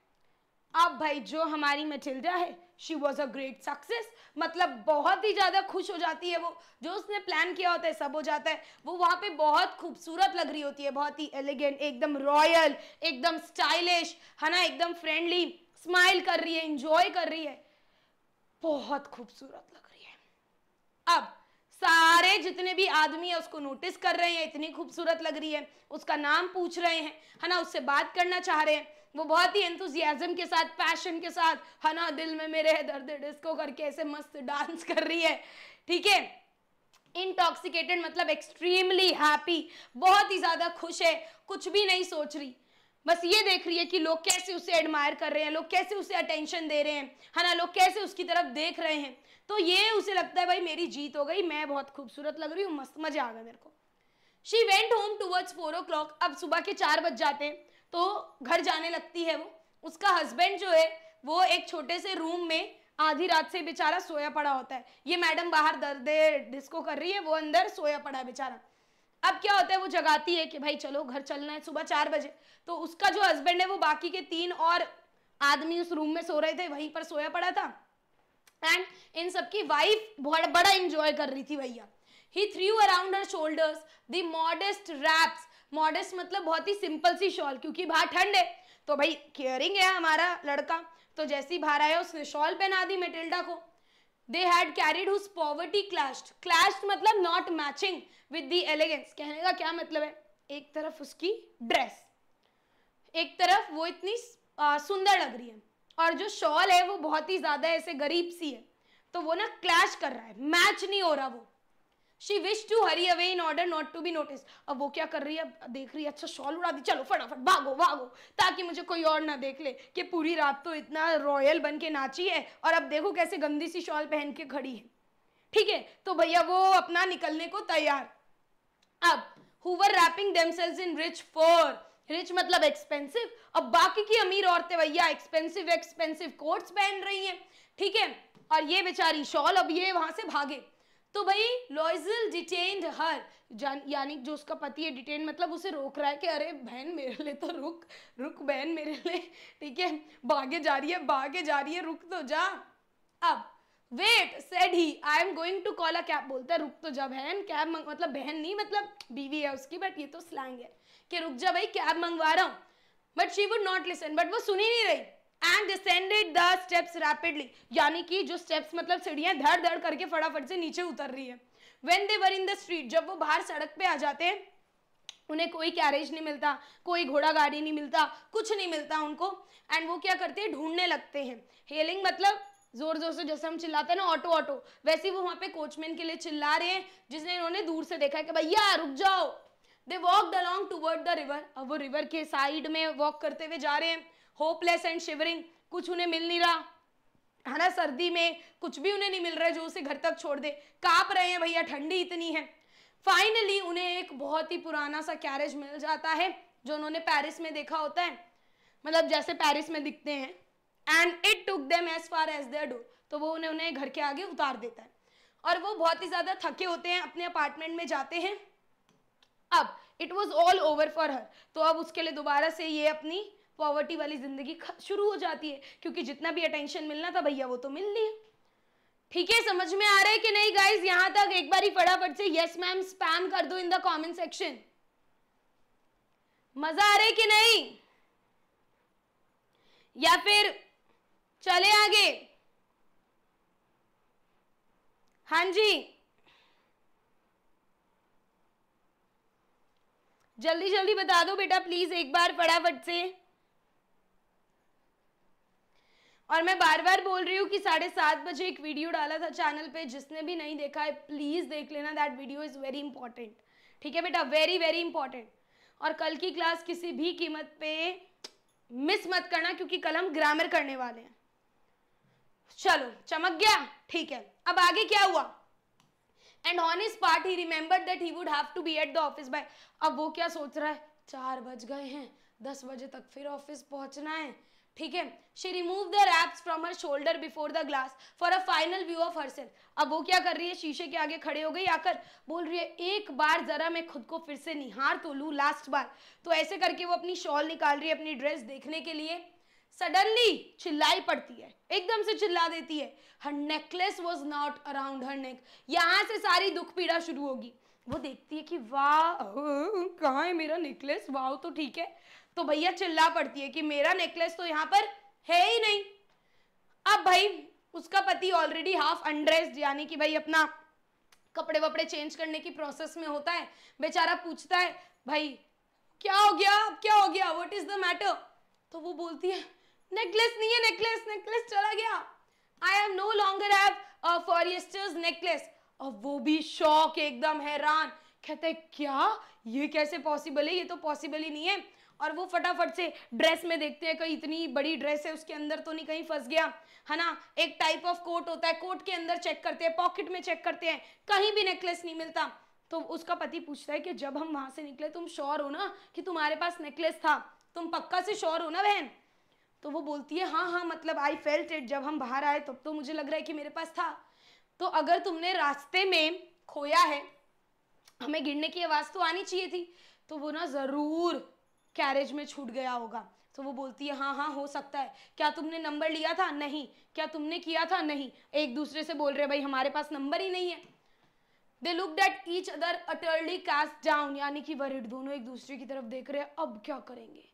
अब भाई जो हमारी मैथिल्डा है she was a great success, मतलब बहुत ही ज़्यादा खुश हो जाती है वो, जो उसने प्लान किया होता है सब हो जाता है। वो वहाँ पे बहुत खूबसूरत लग रही होती है, बहुत ही एलिगेंट, एकदम रॉयल, एकदम स्टाइलिश, है ना, एकदम फ्रेंडली, स्माइल कर रही है, इंजॉय कर रही है, बहुत खूबसूरत लग रही है। अब सारे जितने भी आदमी है उसको नोटिस कर रहे हैं, इतनी खूबसूरत लग रही है, उसका नाम पूछ रहे हैं, है ना, उससे बात करना चाह रहे हैं। वो बहुत ही एंथुजियाज्म के साथ, पैशन के साथ, है ना, दिल में मेरे है दर्द डिस्को करके ऐसे मस्त डांस कर रही है, ठीक है। इंटॉक्सिकेटेड मतलब एक्सट्रीमली हैप्पी, बहुत ही ज़्यादा खुश है, कुछ भी नहीं सोच रही, बस ये देख रही है कि लोग कैसे उसे एडमायर कर रहे हैं, लोग कैसे उसे अटेंशन दे रहे हैं, है ना, लोग कैसे उसकी तरफ देख रहे हैं। तो ये उसे लगता है भाई मेरी जीत हो गई, मैं बहुत खूबसूरत लग रही हूँ, मस्त मजा आ गया मेरे को। She went home towards 4 o'clock, अब सुबह के 4 बज जाते हैं तो घर जाने लगती है वो। उसका हस्बैंड जो है वो एक छोटे से रूम में आधी रात से बेचारा सोया पड़ा होता है, ये मैडम बाहर दर्दे डिस्को कर रही है, वो अंदर सोया पड़ा है बेचारा। अब क्या होता है, वो जगाती है कि भाई चलो घर चलना है सुबह 4 बजे। तो उसका जो हस्बैंड है वो बाकी के 3 और आदमी उस रूम में सो रहे थे, वहीं पर सोया पड़ा था, एंड इन सबकी वाइफ बड़ा इंजॉय कर रही थी भैया। He through around her shoulders the modest wraps, modest मतलब बहुत ही सिंपल सी शॉल, क्योंकि बाहर ठंड है, तो भाई केयरिंग है हमारा लड़का, तो जैसे ही बाहर आया उसने शॉल पहना दी मैटिल्डा को। They had carried whose poverty clashed, clashed मतलब not matching with the elegance. कहने का क्या मतलब है, एक तरफ उसकी ड्रेस, एक तरफ वो इतनी सुंदर लग रही है, और जो शॉल है वो बहुत ही ज़्यादा ऐसे गरीब सी है, तो वो ना क्लैश कर रहा है, मैच नहीं हो रहा वो। She wished to hurry away in order not to be noticed. अब वो क्या कर रही है, अब देख रही है, अच्छा शॉल उड़ा दी, चलो फटाफट भागो भागो ताकि मुझे कोई और ना देख ले कि पूरी रात तो इतना रॉयल बन के नाची है और अब देखो कैसे गंदी सी शॉल पहन के खड़ी है, ठीक है। तो भैया वो अपना निकलने को तैयार। अब who were wrapping themselves in rich fur, rich मतलब एक्सपेंसिव, अब बाकी की अमीर औरतें भैया एक्सपेंसिव एक्सपेंसिव कोट्स पहन रही हैं, ठीक है, और ये बेचारी शॉल, अब ये वहाँ से भागे। तो भाई लॉइजल डिटेन्ड हर, यानी जो उसका पति है, डिटेन मतलब उसे रोक रहा है कि अरे बहन मेरे लिए तो रुक बहन मेरे लिए, ठीक है, भागे जा रही है रुक तो जा। अब wait said he I am going to call a cab, बोलता है रुक तो जा बहन, कैब मतलब बहन नहीं, मतलब बीवी है उसकी, बट ये तो स्लैंग है कि रुक जा भाई कैब मंगवा रहा हूँ। But she would not listen, but वो सुनी नहीं रही। And descended the steps rapidly, यानी कि जो स्टेप्स मतलब सीढ़ियां, धड़ धड़ करके फटाफट से नीचे उतर रही है। When they were in the street, जब वो बाहर सड़क पे आ जाते हैं, उन्हें कोई कैरेज नहीं मिलता, कोई घोड़ा गाड़ी नहीं मिलता, कुछ नहीं मिलता उनको, एंड वो क्या करते हैं, ढूंढने लगते हैं। हेलिंग मतलब जोर जोर से, जैसे हम चिल्लाते हैं ना ऑटो ऑटो, वैसे वो वहाँ पे कोचमैन के लिए चिल्ला रहे हैं, जिसने इन्होंने दूर से देखा है कि भैया रुक जाओ। They walked along toward the river, अब वो रिवर के साइड में वॉक करते हुए जा रहे हैं। होपलेस एंड शिवरिंग, कुछ उन्हें मिल नहीं रहा, है ना, सर्दी में कुछ भी उन्हें नहीं मिल रहा है जो उसे घर तक छोड़ दे, काँप रहे हैं भैया, ठंडी इतनी है। फाइनली उन्हें एक बहुत ही पुराना सा कैरेज मिल जाता है जो उन्होंने पेरिस में देखा होता है, मतलब जैसे पेरिस में दिखते हैं। And it took them as far as their door, तो वो उन्हें घर के आगे उतार देता है, और वो बहुत ही ज़्यादा थके होते हैं, अपने अपार्टमेंट में जाते हैं। अब it was all over for her, तो अब उसके लिए दोबारा से ये अपनी पॉवर्टी वाली जिंदगी शुरू हो जाती है, क्योंकि जितना भी अटेंशन मिलना था भैया वो तो मिल नहीं है। ठीक है, समझ में आ रहा है कि नहीं गाइज? यहां तक एक बार ही फटाफट से यस मैम स्पैम कर दो इन द कमेंट सेक्शन। मजा आ रहा है कि नहीं? या फिर चले आगे? हाँ जी, जल्दी जल्दी बता दो बेटा प्लीज एक बार फटाफट से। और मैं बार बार बोल रही हूँ कि 7:30 बजे एक वीडियो डाला था चैनल पे, जिसने भी नहीं देखा है प्लीज देख लेना, that video is very important. ठीक है बेटा, वेरी वेरी इंपॉर्टेंट। और कल की क्लास किसी भी कीमत पे मिस मत करना, क्योंकि कल हम ग्रामर करने वाले हैं। चलो, चमक गया? ठीक है, अब आगे क्या हुआ? And on his part he remembered that he would have to be at the office by. अब वो क्या सोच रहा है, 4 बज गए हैं, 10 बजे तक फिर ऑफिस पहुंचना है। ठीक है, she remove the wraps from her shoulder before the glass for a final view of her self. अब वो क्या कर रही है, शीशे के आगे खड़े हो गई, आकर बोल रही है एक बार जरा मैं खुद को फिर से निहार तो लूँ लास्ट बार। तो ऐसे करके वो अपनी शॉल निकाल रही है अपनी ड्रेस देखने के लिए। सडनली चिल्लाई पड़ती है, एकदम से चिल्ला देती है, her necklace was not around her neck. यहाँ से सारी दुख पीड़ा शुरू होगी। वो देखती है कि वाह कहाँ है मेरा नेकलेस, वाह तो ठीक है, तो भैया चिल्ला पड़ती है कि मेरा नेकलेस तो यहाँ पर है ही नहीं। अब भाई उसका पति ऑलरेडी हाफ अनड्रेस्ड, यानी कि भाई अपना कपड़े वपड़े चेंज करने की प्रोसेस में होता है, बेचारा पूछता है भाई क्या हो गया, अब क्या हो गया, व्हाट इज द मैटर? तो वो बोलती है नेकलेस नहीं है, नेकलेस नेकलेस चला गया, I am no longer have Forestier's necklace. और वो भी शॉक, एकदम हैरान, कहते हैं क्या, ये कैसे पॉसिबल है, ये तो पॉसिबल ही नहीं है। और वो फटाफट से ड्रेस में देखते हैं कहीं इतनी बड़ी ड्रेस है उसके अंदर तो नहीं कहीं फंस गया, है ना। एक टाइप ऑफ कोट होता है, कोट के अंदर चेक करते हैं, पॉकेट में चेक करते हैं, कहीं भी नेकलेस नहीं मिलता। तो उसका पति पूछता है कि जब हम वहां से निकले तुम श्योर हो ना कि तुम्हारे पास नेकलेस था, तुम पक्का से श्योर हो ना बहन? तो वो बोलती है हाँ हाँ, मतलब आई फेल्ट इट, जब हम बाहर आए तब तो मुझे लग रहा है कि मेरे पास था। तो अगर तुमने रास्ते में खोया है, हमें गिरने की आवाज़ तो आनी चाहिए थी, तो वो ना ज़रूर कैरेज में छूट गया होगा। तो वो बोलती है हाँ हाँ हो सकता है। क्या तुमने नंबर लिया था? नहीं। क्या तुमने किया था? नहीं। एक दूसरे से बोल रहे भाई हमारे पास नंबर ही नहीं है। They looked at each other utterly cast down, यानी कि वरिड, दोनों एक दूसरे की तरफ देख रहे हैं। अब क्या करेंगे,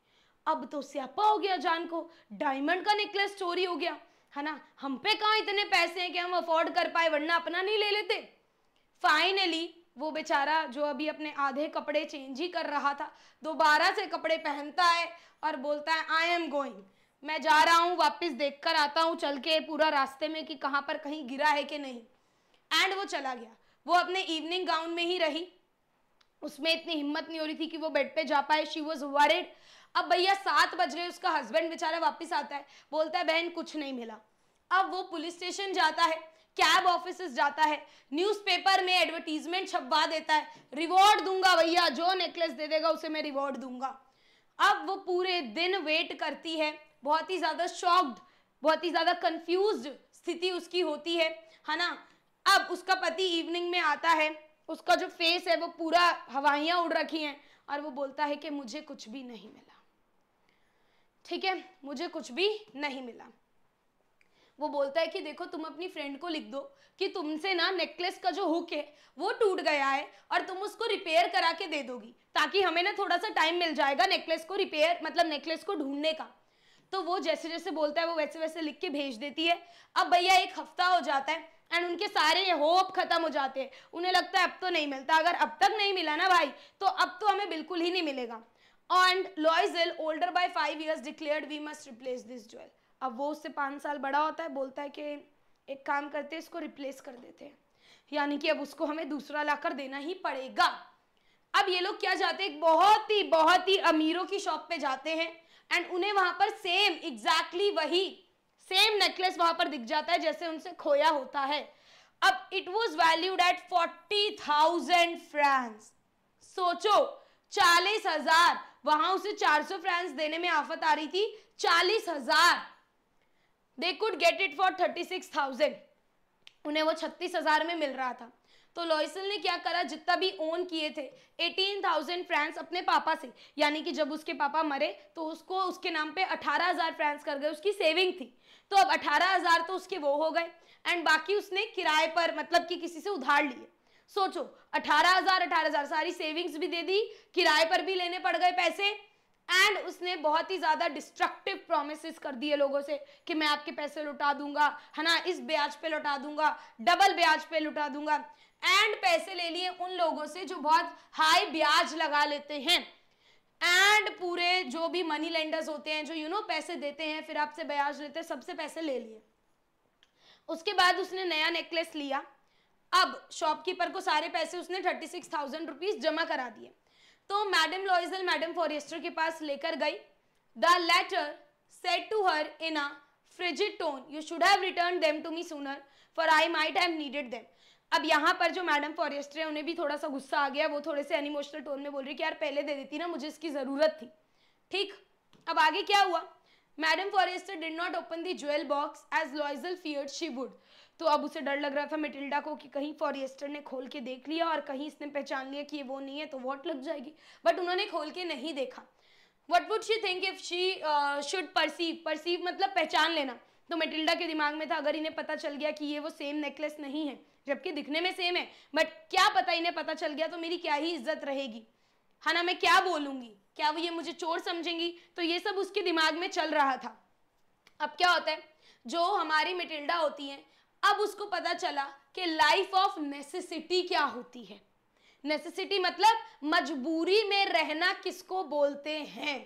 अब तो स्यापा हो गया जान को, डायमंड का नेकलेस चोरी हो गया, है ना। हम पे कहाँ इतने पैसे हैं कि हम अफोर्ड कर पाए, वरना अपना नहीं ले लेते। फाइनली वो बेचारा जो अभी अपने आधे कपड़े चेंज ही कर रहा था, दोबारा से कपड़े पहनता है और बोलता है आई एम गोइंग, मैं जा रहा हूँ, वापस देख कर आता हूँ चल के पूरा रास्ते में कि कहाँ पर कहीं गिरा है कि नहीं। एंड वो चला गया। वो अपने इवनिंग गाउन में ही रही, उसमें इतनी हिम्मत नहीं हो रही थी कि वो बेड पे जा पाए, शी वॉज वरिड। अब भैया 7 बज गए, उसका हस्बैंड बेचारा वापस आता है, बोलता है बहन कुछ नहीं मिला। अब वो पुलिस स्टेशन जाता है, कैब ऑफिसेस जाता है, न्यूज़पेपर में एडवर्टीजमेंट छपवा देता है, रिवॉर्ड दूंगा भैया, जो नेकलेस दे देगा उसे मैं रिवॉर्ड दूंगा। अब वो पूरे दिन वेट करती है, बहुत ही ज़्यादा शॉक्ड, बहुत ही ज़्यादा कंफ्यूज्ड स्थिति उसकी होती है ना। अब उसका पति इवनिंग में आता है, उसका जो फेस है वो पूरा हवाइयाँ उड़ रखी हैं, और वो बोलता है कि मुझे कुछ भी नहीं मिला। ठीक है, मुझे कुछ भी नहीं मिला। वो बोलता है कि देखो तुम अपनी फ्रेंड को लिख दो कि तुमसे ना नेकलेस का जो हुक है वो टूट गया है और तुम उसको रिपेयर करा के दे दोगी, ताकि हमें ना थोड़ा सा टाइम मिल जाएगा नेकलेस को रिपेयर, मतलब नेकलेस को ढूंढने का। तो वो जैसे जैसे बोलता है वो वैसे वैसे लिख के भेज देती है। अब भैया 1 हफ्ता हो जाता है एंड उनके सारे होप खत्म हो जाते हैं। उन्हें लगता है अब तो नहीं मिलता, अगर अब तक नहीं मिला ना भाई तो अब तो हमें बिल्कुल ही नहीं मिलेगा। And Loisel, older by 5 years, declared we must replace this jewel. अब वो उससे 5 साल बड़ा होता है, बोलता है कि एक काम करते हैं इसको रिप्लेस कर देते हैं, यानी कि अब उसको हमें दूसरा लाकर देना ही पड़ेगा। अब ये लोग क्या जाते हैं, बहुत ही अमीरों की शॉप पे जाते हैं एंड उन्हें वहाँ पर सेम एग्जैक्टली वही सेम नेकलेस वहाँ पर दिख जाता है जैसे उनसे खोया होता है। अब it was valued at 40,000 francs, सोचो 40,000, वहां उसे 400 फ्रांस देने में आफत आ रही थी, 40,000। They could get it for 36,000, उन्हें वो 36,000 में मिल रहा था। तो लॉयसेल ने क्या करा, जितना भी ओन किए थे 18,000 फ्रांस अपने पापा से, यानी कि जब उसके पापा मरे तो उसको उसके नाम पे 18,000 फ्रांस कर गए, उसकी सेविंग थी। तो अब 18,000 तो उसके वो हो गए एंड बाकी उसने किराए पर मतलब कि किसी से उधार लिए। सोचो 18,000 सारी सेविंग्स भी दे दी, किराए पर भी लेने पड़ गए पैसे, एंड उसने बहुत ही ज़्यादा डिस्ट्रक्टिव प्रोमिसेस कर दिए लोगों से कि मैं आपके पैसे लौटा दूंगा, है ना, इस ब्याज पे लौटा दूंगा, डबल ब्याज पे लौटा दूंगा। एंड पैसे ले लिए उन लोगों से जो बहुत हाई ब्याज लगा लेते हैं। एंड पूरे जो भी मनी लेंडर्स होते हैं जो पैसे देते हैं फिर आपसे ब्याज लेते हैं, सबसे पैसे ले लिए। उसके बाद उसने नया नेकलेस लिया। अब शॉपकीपर को सारे पैसे उसने 36,000 रुपीज़ जमा करा दिए। तो मैडम लॉइजल मैडम फॉरेस्टर के पास लेकर गई। The letter said to her in a frigid tone, you should have return them to me sooner for I might have needed them. अब यहाँ पर जो मैडम फॉरेस्टर है उन्हें भी थोड़ा सा गुस्सा आ गया, वो थोड़े से अनइमोशनल टोन में बोल रही कि यार पहले दे देती ना, मुझे इसकी ज़रूरत थी। ठीक, अब आगे क्या हुआ? Madam Forestier did not open the jewel box as Loisel feared she would. तो अब उसे डर लग रहा था मेटिल्डा को कि कहीं फॉरेस्टर ने खोल के देख लिया और कहीं इसने पहचान लिया कि ये वो नहीं है तो वोट लग जाएगी, बट उन्होंने खोल के नहीं देखा। What would she think if she should perceive मतलब पहचान लेना। तो मेटिल्डा के दिमाग में था अगर इन्हें पता चल गया कि ये वो सेम नेकलेस नहीं है, जबकि दिखने में सेम है, बट क्या पता इन्हें पता चल गया तो मेरी क्या ही इज्जत रहेगी, है ना, मैं क्या बोलूँगी, क्या वो ये मुझे चोर समझेंगी। तो ये सब उसके दिमाग में चल रहा था। अब क्या होता है, जो हमारी मेटिल्डा होती है अब उसको पता चला कि लाइफ ऑफ नेसेसिटी क्या होती है। नेसेसिटी मतलब मजबूरी में रहना किसको बोलते हैं।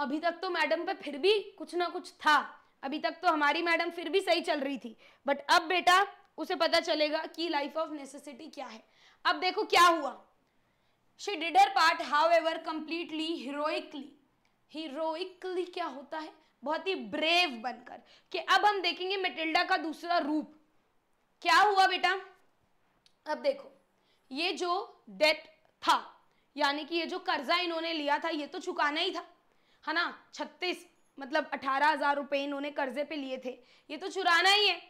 अभी तक तो मैडम पे फिर भी कुछ ना कुछ था, अभी तक तो हमारी मैडम फिर भी सही चल रही थी, बट अब बेटा उसे पता चलेगा कि लाइफ ऑफ नेसेसिटी क्या है। अब देखो क्या हुआ। She did her part however completely heroically. Heroically क्या होता है? बहुत ही ब्रेव बनकर। कि अब हम देखेंगे मेटिल्डा का दूसरा रूप। क्या हुआ बेटा? अब देखो, ये जो डेट था यानी कि ये जो कर्जा इन्होंने लिया था ये तो चुकाना ही था, है ना। 18,000 रुपये इन्होंने कर्जे पे लिए थे, ये तो चुराना ही है।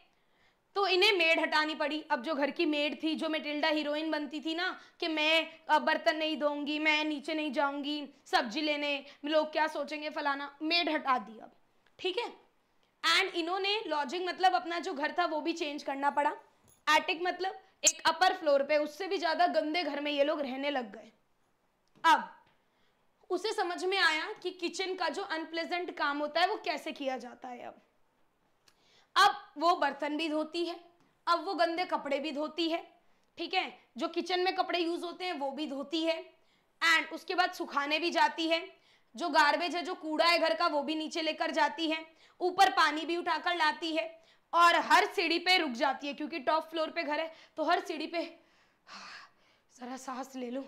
तो इन्हें मेड हटानी पड़ी। अब जो घर की मेड थी, जो मेटिल्डा हीरोइन बनती थी ना कि मैं बर्तन नहीं दूंगी, मैं नीचे नहीं जाऊंगी सब्जी लेने, लोग क्या सोचेंगे फलाना, मेड हटा दी अब। ठीक है। एंड इन्होंने लॉजिंग मतलब अपना जो घर था वो भी चेंज करना पड़ा। एटिक मतलब एक अपर फ्लोर पे, उससे भी ज़्यादा गंदे घर में ये लोग रहने लग गए। अब उसे समझ में आया कि किचन का जो अनप्लेजेंट काम होता है वो कैसे किया जाता है। अब वो बर्तन भी धोती है, अब वो गंदे कपड़े भी धोती है, ठीक है, जो किचन में कपड़े यूज़ होते हैं वो भी धोती है, एंड उसके बाद सुखाने भी जाती है। जो गार्बेज है, जो कूड़ा है घर का, वो भी नीचे लेकर जाती है, ऊपर पानी भी उठाकर लाती है, और हर सीढ़ी पे रुक जाती है क्योंकि टॉप फ्लोर पे घर है तो हर सीढ़ी पे ज़रा सांस ले लो,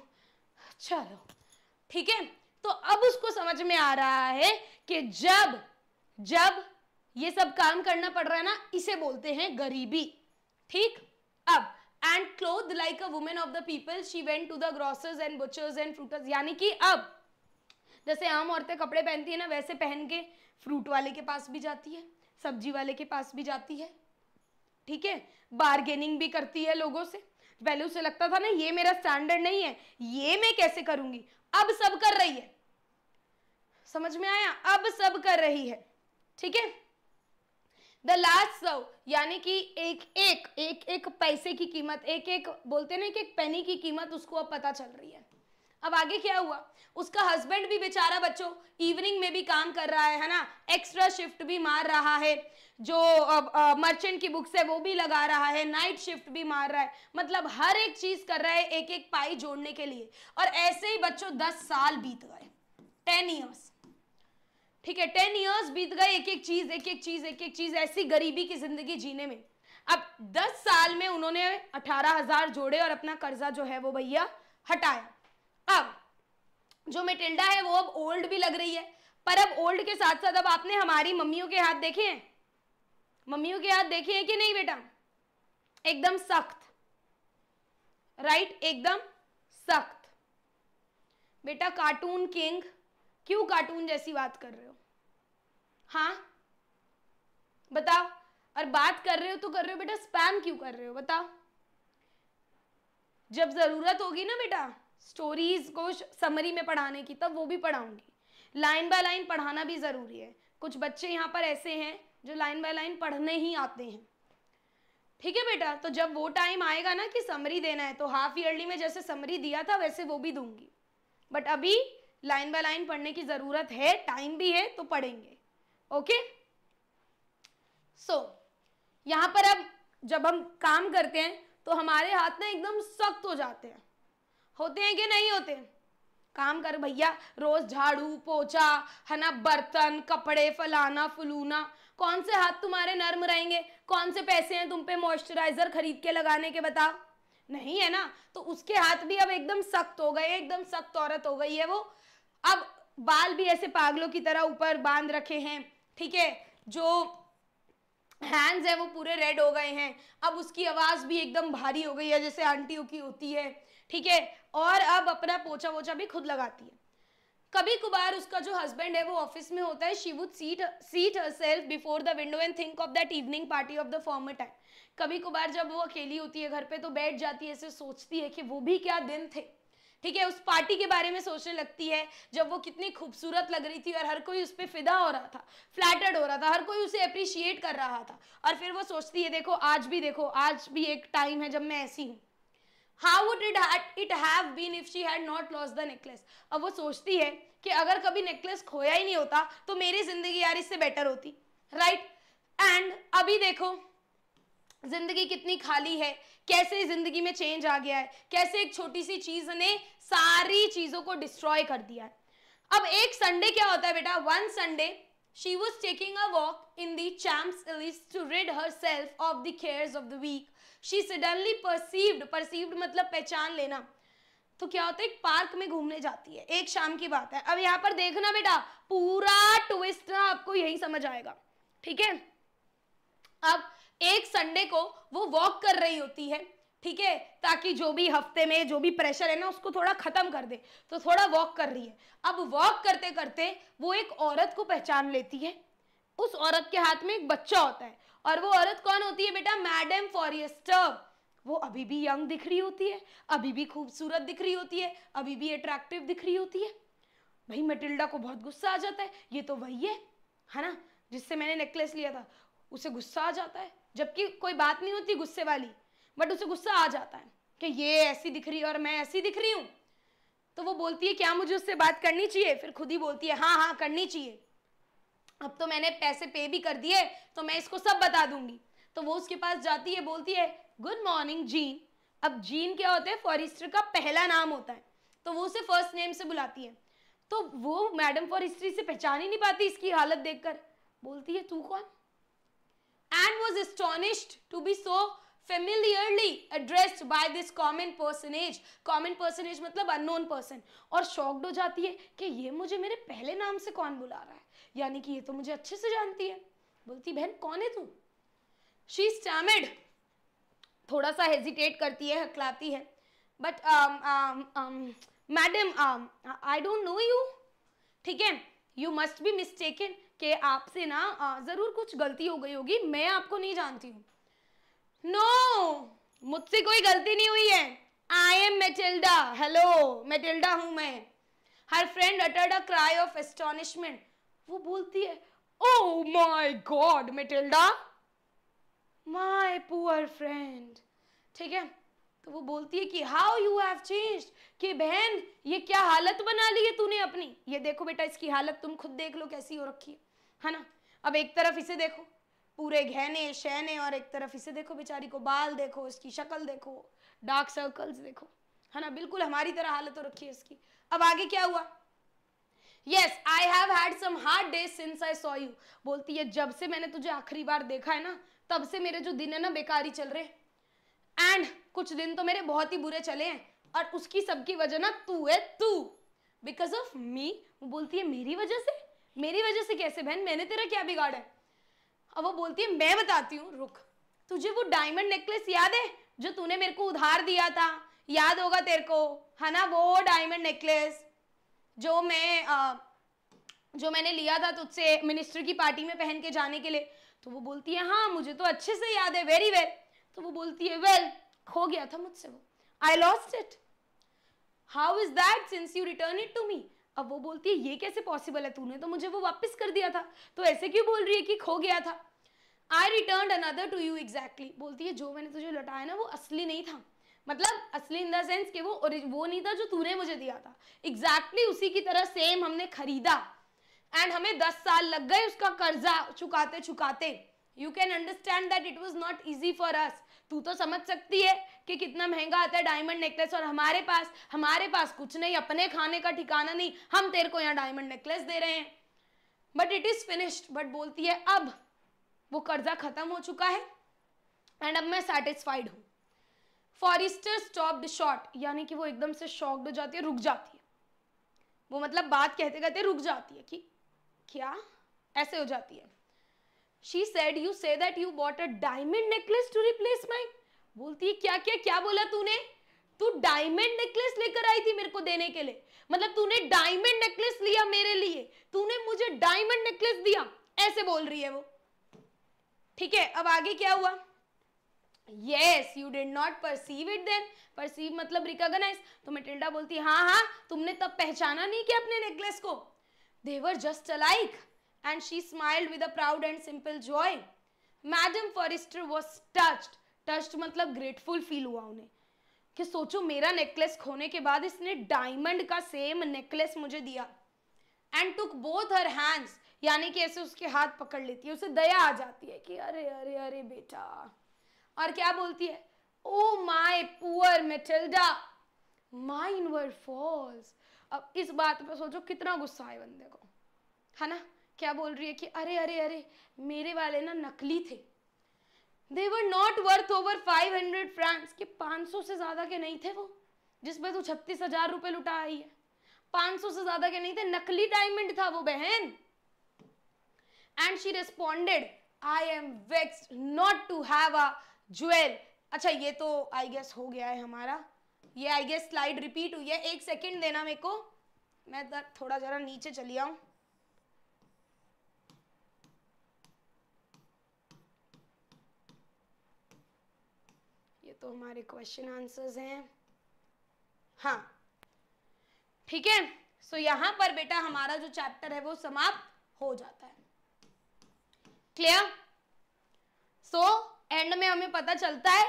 चलो, ठीक है। तो अब उसको समझ में आ रहा है कि जब जब ये सब काम करना पड़ रहा है ना, इसे बोलते हैं गरीबी। ठीक। अब and cloth like a woman of the people she went to the grocers and butchers and फ्रूटर्स। यानी कि अब जैसे आम औरतें कपड़े पहनती है ना, वैसे पहन के फ्रूट वाले के पास भी जाती है, सब्जी वाले के पास भी जाती है, ठीक है, बार्गेनिंग भी करती है लोगों से। पहले उसे लगता था ना ये मेरा स्टैंडर्ड नहीं है, ये मैं कैसे करूंगी, अब सब कर रही है। समझ में आया? अब सब कर रही है, ठीक है। द लास्ट सर्व यानी कि एक पैसे की कीमत, एक बोलते ना कि एक पेनी की कीमत उसको अब पता चल रही है। अब आगे क्या हुआ? उसका हस्बैंड भी बेचारा बच्चों इवनिंग में भी काम कर रहा है ना, एक्स्ट्रा शिफ्ट भी मार रहा है, जो मर्चेंट की बुक्स है वो भी लगा रहा है, नाइट शिफ्ट भी मार रहा है, मतलब हर एक चीज़ कर रहा है एक एक पाई जोड़ने के लिए। और ऐसे ही बच्चों 10 साल बीत गए, 10 ईयर्स, ठीक है, 10 ईयर्स बीत गए, एक एक चीज़ ऐसी गरीबी की ज़िंदगी जीने में। अब 10 साल में उन्होंने 18,000 जोड़े और अपना कर्जा जो है वो भैया हटाया। अब जो मेटिल्डा है वो अब ओल्ड भी लग रही है, पर अब ओल्ड के साथ साथ अब आपने हमारी मम्मियों के हाथ देखे हैं, मम्मियों के हाथ देखे हैं कि नहीं बेटा? एकदम सख्त, राइट, एकदम सख्त। बेटा कार्टून किंग, क्यों कार्टून जैसी बात कर रहे हो? हाँ बताओ। और बात कर रहे हो तो कर रहे हो बेटा, स्पैम क्यों कर रहे हो बताओ? जब ज़रूरत होगी ना बेटा स्टोरीज़ को समरी में पढ़ाने की, तब वो भी पढ़ाऊँगी। लाइन बाय लाइन पढ़ाना भी ज़रूरी है। कुछ बच्चे यहाँ पर ऐसे हैं जो लाइन बाय लाइन पढ़ने ही आते हैं। ठीक है बेटा, तो जब वो टाइम आएगा ना कि समरी देना है, तो हाफ ईयरली में जैसे समरी दिया था वैसे वो भी दूंगी। बट अभी लाइन बाय लाइन पढ़ने की ज़रूरत है, टाइम भी है तो पढ़ेंगे। ओके, सो यहाँ पर अब जब हम काम करते हैं तो हमारे हाथ ना एकदम सख्त हो जाते हैं। होते हैं कि नहीं होते? काम कर भैया, रोज झाड़ू पोछा है ना, बर्तन कपड़े फलाना फुलूना, कौन से हाथ तुम्हारे नर्म रहेंगे? कौन से पैसे हैं तुम पे मॉइस्चराइजर खरीद के लगाने के, बताओ? नहीं है ना, तो उसके हाथ भी अब एकदम सख्त हो गए, एकदम सख्त औरत हो गई है वो। अब बाल भी ऐसे पागलों की तरह ऊपर बांध रखे हैं, ठीक है, जो हैंड्स है वो पूरे रेड हो गए हैं। अब उसकी आवाज़ भी एकदम भारी हो गई है जैसे आंटियों की होती है, ठीक है। और अब अपना पोछा वोछा भी खुद लगाती है। कभी कभार उसका जो हस्बैंड है वो ऑफिस में होता है। She would seat herself before the window and think of that evening party of the former time. कभी कभार जब वो अकेली होती है घर पे तो बैठ जाती है, ऐसे सोचती है कि वो भी क्या दिन थे, ठीक है। उस पार्टी के बारे में सोचने लगती है जब वो कितनी खूबसूरत लग रही थी और हर कोई उस पर फिदा हो रहा था, फ्लैटर्ड हो रहा था, हर कोई उसे अप्रिशिएट कर रहा था। और फिर वो सोचती है देखो आज भी एक टाइम है जब मैं ऐसी हूँ। How would it have been if she had not lost the necklace. अब वो सोचती है कि अगर कभी नेकलेस खोया ही नहीं होता तो मेरी जिंदगी यार इससे बेटर होती, राइट? एंड अभी देखो जिंदगी कितनी खाली है, कैसे जिंदगी में चेंज आ गया है, कैसे एक छोटी सी चीज ने सारी चीजों को डिस्ट्रॉय कर दिया है। अब एक संडे क्या होता है बेटा, one Sunday she was taking a walk in the Champs Elysees to rid herself of the cares of the week. She suddenly perceived मतलब पहचान लेना। तो क्या होता है, एक पार्क में घूमने जाती है, एक शाम की बात है। अब यहाँ पर देखना बेटा पूरा ट्विस्ट ना आपको यही समझ आएगा, ठीक है। अब एक संडे को वो वॉक कर रही होती है, ठीक है, ताकि जो भी हफ्ते में जो भी प्रेशर है ना उसको थोड़ा खत्म कर दे, तो थोड़ा वॉक कर रही है। अब वॉक करते करते वो एक औरत को पहचान लेती है। उस औरत के हाथ में एक बच्चा होता है और वो औरत कौन होती है बेटा, मैडम फॉरेस्टर। वो अभी भी यंग दिख रही होती है, अभी भी खूबसूरत दिख रही होती है, अभी भी अट्रैक्टिव दिख रही होती है। भाई मैटिल्डा को बहुत गुस्सा आ जाता है, ये तो वही है ना जिससे मैंने नेकलेस लिया था। उसे गुस्सा आ जाता है, जबकि कोई बात नहीं होती गुस्से वाली, बट उसे गुस्सा आ जाता है कि ये ऐसी दिख रही है और मैं ऐसी दिख रही हूँ। तो वो बोलती है क्या मुझे उससे बात करनी चाहिए? फिर खुद ही बोलती है हाँ हाँ करनी चाहिए, अब तो मैंने पैसे पे भी कर दिए तो मैं इसको सब बता दूंगी। तो वो उसके पास जाती है, बोलती है गुड मॉर्निंग जीन। अब जीन क्या होता है, फॉरेस्टर का पहला नाम होता है, तो वो उसे फर्स्ट नेम से बुलाती है। तो वो मैडम फॉरेस्टर से पहचान ही नहीं पाती, इसकी हालत देखकर बोलती है तू कौन? And was astonished to be so familiarly addressed by this common personage. Common personage मतलब unknown person. और shocked हो जाती है कि ये मुझे मेरे पहले नाम से कौन बुला रहा है, यानी कि ये तो मुझे अच्छे से जानती है। बोलती बहन कौन है तू? She stammered. थोड़ा सा hesitate करती है, हकलाती है, but madam I don't know you. ठीक है, you must be mistaken कि आपसे ना जरूर कुछ गलती हो गई होगी, मैं आपको नहीं जानती हूँ। नो, मुझसे कोई गलती नहीं हुई है, I am Matilda. Hello Matilda हूँ मैं। Her friend uttered a cry of astonishment. वो बोलती है oh my God Matilda, my poor friend. ठीक है, तो वो बोलती है कि हाउ यू हैव चेंज्ड, कि बहन ये क्या हालत बना ली है तूने अपनी। ये देखो बेटा इसकी हालत तुम खुद देख लो कैसी हो रखी है ना। अब एक तरफ इसे देखो पूरे गहने शहने, और एक तरफ इसे देखो बेचारी को, बाल देखो, इसकी शक्ल देखो, डार्क सर्कल्स देखो, है ना, बिल्कुल हमारी तरह हालत हो रखी है इसकी। अब आगे क्या हुआ? Yes, I have had some hard days since I saw you. बोलती है जब से मैंने तुझे आखिरी बार देखा है ना तब से मेरे जो दिन है ना बेकारी चल रहे, एंड कुछ दिन तो मेरे बहुत ही बुरे चले हैं, और उसकी सबकी वजह ना तू है, तू बिकॉज ऑफ मी। वो बोलती है मेरी वजह से? मेरी वजह से कैसे बहन, मैंने तेरा क्या बिगाड़ा है? अब वो बोलती है मैं बताती हूँ रुक, तुझे वो डायमंड नेकलेस याद है जो तूने मेरे को उधार दिया था? याद होगा तेरे को है ना, वो डायमंड नेकलेस जो मैंने लिया था तुझसे मिनिस्टर की पार्टी में पहन के जाने के लिए। तो वो बोलती है हाँ मुझे तो अच्छे से याद है, वेरी वेल। तो वो बोलती है वेल खो गया था मुझसे वो, I lost it. How is that since you return it to me? अब वो बोलती है ये कैसे पॉसिबल है, तूने तो मुझे वो वापस कर दिया था, तो ऐसे क्यों बोल रही है कि खो गया था. I returned another to you exactly. बोलती है जो मैंने तुझे लौटाया ना वो असली नहीं था, मतलब असली इन द सेंस कि वो नहीं था जो तूने मुझे दिया था. एग्जैक्टली उसी की तरह सेम हमने खरीदा एंड हमें 10 साल लग गए उसका कर्जा चुकाते चुकाते. You can understand that it was not easy for us. तू तो समझ सकती है कि कितना महंगा आता है डायमंड नेकलेस, और हमारे पास कुछ नहीं, अपने खाने का ठिकाना नहीं, हम तेरे को यहाँ डायमंड नेकलेस दे रहे हैं. But it is finished. But बोलती है अब वो कर्जा खत्म हो चुका है एंड अब मैं सेटिस्फाइड हूँ. फॉरेस्टर स्टॉप्ड शॉर्ट, यानी कि वो एकदम से शॉक्ड हो जाती है, रुक जाती है. वो मतलब बात कहते कहते रुक जाती है कि क्या ऐसे हो जाती है. She said you say that you bought a diamond necklace to replace mine. बोलती है क्या क्या क्या बोला तूने, तू डायमंड नेकलेस लेकर आई थी मेरे को देने के लिए, मतलब तूने डायमंड नेकलेस लिया मेरे लिए, तूने मुझे डायमंड नेकलेस दिया, ऐसे बोल रही है वो. ठीक है, अब आगे क्या हुआ. Yes, you did not perceive it then. Perceive मतलब recognize. तो मैटिल्डा बोलती है हाँ हाँ तुमने तब पहचाना नहीं क्या अपने नेकलेस को. They were just alike, and she smiled with a proud and simple joy. Madame Forestier was touched. Touched मतलब grateful feel हुआ उन्हें कि सोचो मेरा नेकलेस खोने के बाद इसने डायमंड का सेम नेकलेस मुझे दिया. And took both her hands, यानी कि ऐसे उसके हाथ पकड़ लेती है, उसे दया आ जाती है कि अरे अरे अरे बेटा. और क्या बोलती है, oh my poor Matilda mine were false. अब इस बात पे सोचो कितना गुस्सा है बंदे को, है ना. क्या बोल रही है कि अरे अरे अरे मेरे वाले ना नकली थे. They were not worth over 500 francs. कि 500 से ज्यादा के नहीं थे वो, जिसपे तू 36,000 रुपये लुटा आई है. 500 से ज्यादा के नहीं थे, नकली डायमंड था वो बहन. And she responded I am vexed not to have a jewel. अच्छा ये तो आई गेस हो गया है हमारा, ये आई गेस स्लाइड रिपीट हुई है. एक सेकंड देना मेरे को, मैं थोड़ा जरा नीचे चली आऊं. ये तो हमारे क्वेश्चन आंसर्स हैं. हाँ ठीक है. सो यहाँ पर बेटा हमारा जो चैप्टर है वो समाप्त हो जाता है. क्लियर. सो एंड में हमें पता चलता है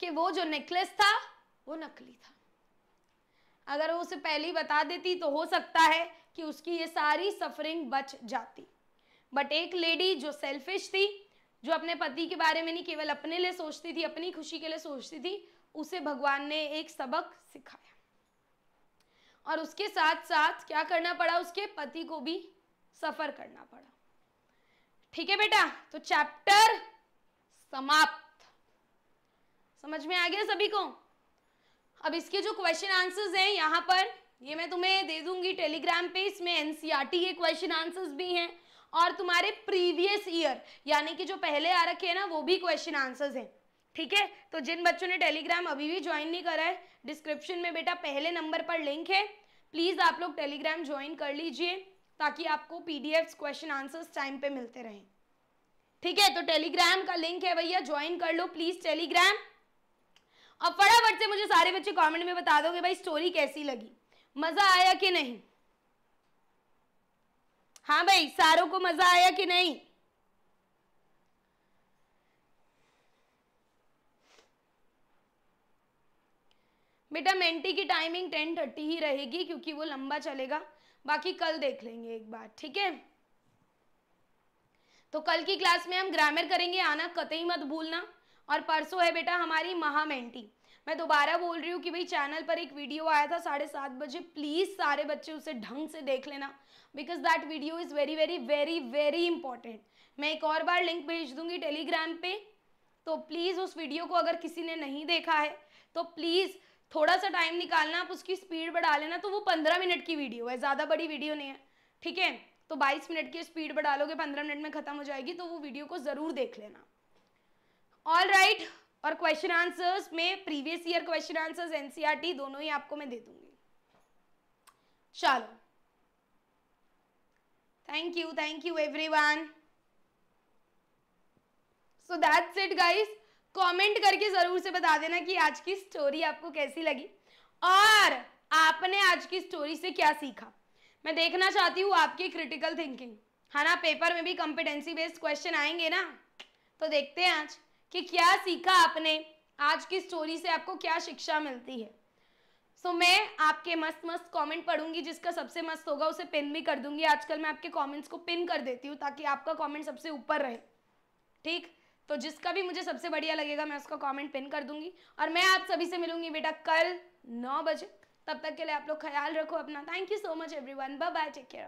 कि वो जो नेकलेस था वो नकली था. अगर वो उसे पहले ही बता देती तो हो सकता है कि उसकी ये सारी सफरिंग बच जाती. बट एक लेडी जो सेल्फिश थी, जो अपने पति के बारे में नहीं केवल अपने लिए सोचती थी, अपनी खुशी के लिए सोचती थी, उसे भगवान ने एक सबक सिखाया. और उसके साथ साथ क्या करना पड़ा, उसके पति को भी सफर करना पड़ा. ठीक है बेटा, तो चैप्टर समाप्त. समझ में आ गया सभी को. अब इसके जो क्वेश्चन आंसर्स हैं यहाँ पर, ये मैं तुम्हें दे दूंगी टेलीग्राम पे. इसमें एनसीईआरटी के क्वेश्चन आंसर्स भी हैं और तुम्हारे प्रीवियस ईयर यानी कि जो पहले आ रखे हैं ना वो भी क्वेश्चन आंसर्स हैं. ठीक है, तो जिन बच्चों ने टेलीग्राम अभी भी ज्वाइन नहीं करा है, डिस्क्रिप्शन में बेटा पहले नंबर पर लिंक है. प्लीज़ आप लोग टेलीग्राम ज्वाइन कर लीजिए ताकि आपको पीडीएफ्स क्वेश्चन आंसर्स टाइम पे मिलते रहें. ठीक है, तो टेलीग्राम का लिंक है भैया, ज्वाइन कर लो प्लीज टेलीग्राम. और फटाफट से मुझे सारे बच्चे कमेंट में बता दो कि भाई स्टोरी कैसी लगी, मजा आया कि नहीं. हाँ भाई, सारों को मजा आया कि नहीं. बेटा मेंटी की टाइमिंग 10:30 ही रहेगी क्योंकि वो लंबा चलेगा, बाकी कल देख लेंगे एक बार. ठीक है, तो कल की क्लास में हम ग्रामर करेंगे, आना कतई मत भूलना. और परसों है बेटा हमारी महामेंटी. मैं दोबारा बोल रही हूँ कि भाई चैनल पर एक वीडियो आया था 7:30 बजे, प्लीज़ सारे बच्चे उसे ढंग से देख लेना because that video is very very very very important. मैं एक और बार लिंक भेज दूँगी टेलीग्राम पे, तो प्लीज़ उस वीडियो को अगर किसी ने नहीं देखा है तो प्लीज़ थोड़ा सा टाइम निकालना, आप उसकी स्पीड बढ़ा लेना. तो वो 15 मिनट की वीडियो है, ज़्यादा बड़ी वीडियो नहीं है. ठीक है, तो 22 मिनट की स्पीड बढ़ा लोगे, 15 मिनट में खत्म हो जाएगी, तो वो वीडियो को ज़रूर देख लेना. ऑल राइट, और क्वेश्चन आंसर्स में previous year question answers, NCERT दोनों ही आपको मैं दे दूंगी. चलो, thank you everyone. So that's it guys. Comment करके ज़रूर से बता देना कि आज की स्टोरी आपको कैसी लगी और आपने आज की स्टोरी से क्या सीखा। मैं देखना चाहती हूँ आपकी क्रिटिकल थिंकिंग, है ना। पेपर में भी कॉम्पिटेंसी बेस्ड क्वेश्चन आएंगे ना, तो देखते हैं आज कि क्या सीखा आपने, आज की स्टोरी से आपको क्या शिक्षा मिलती है। सो मैं आपके मस्त मस्त कमेंट पढ़ूंगी, जिसका सबसे मस्त होगा उसे पिन भी कर दूंगी। आजकल मैं आपके कमेंट्स को पिन कर देती हूँ ताकि आपका कमेंट सबसे ऊपर रहे, ठीक। तो जिसका भी मुझे सबसे बढ़िया लगेगा मैं उसका कमेंट पिन कर दूंगी। और मैं आप सभी से मिलूंगी बेटा कल 9 बजे। तब तक के लिए आप लोग ख्याल रखो अपना। Thank you so much everyone, bye bye, take care.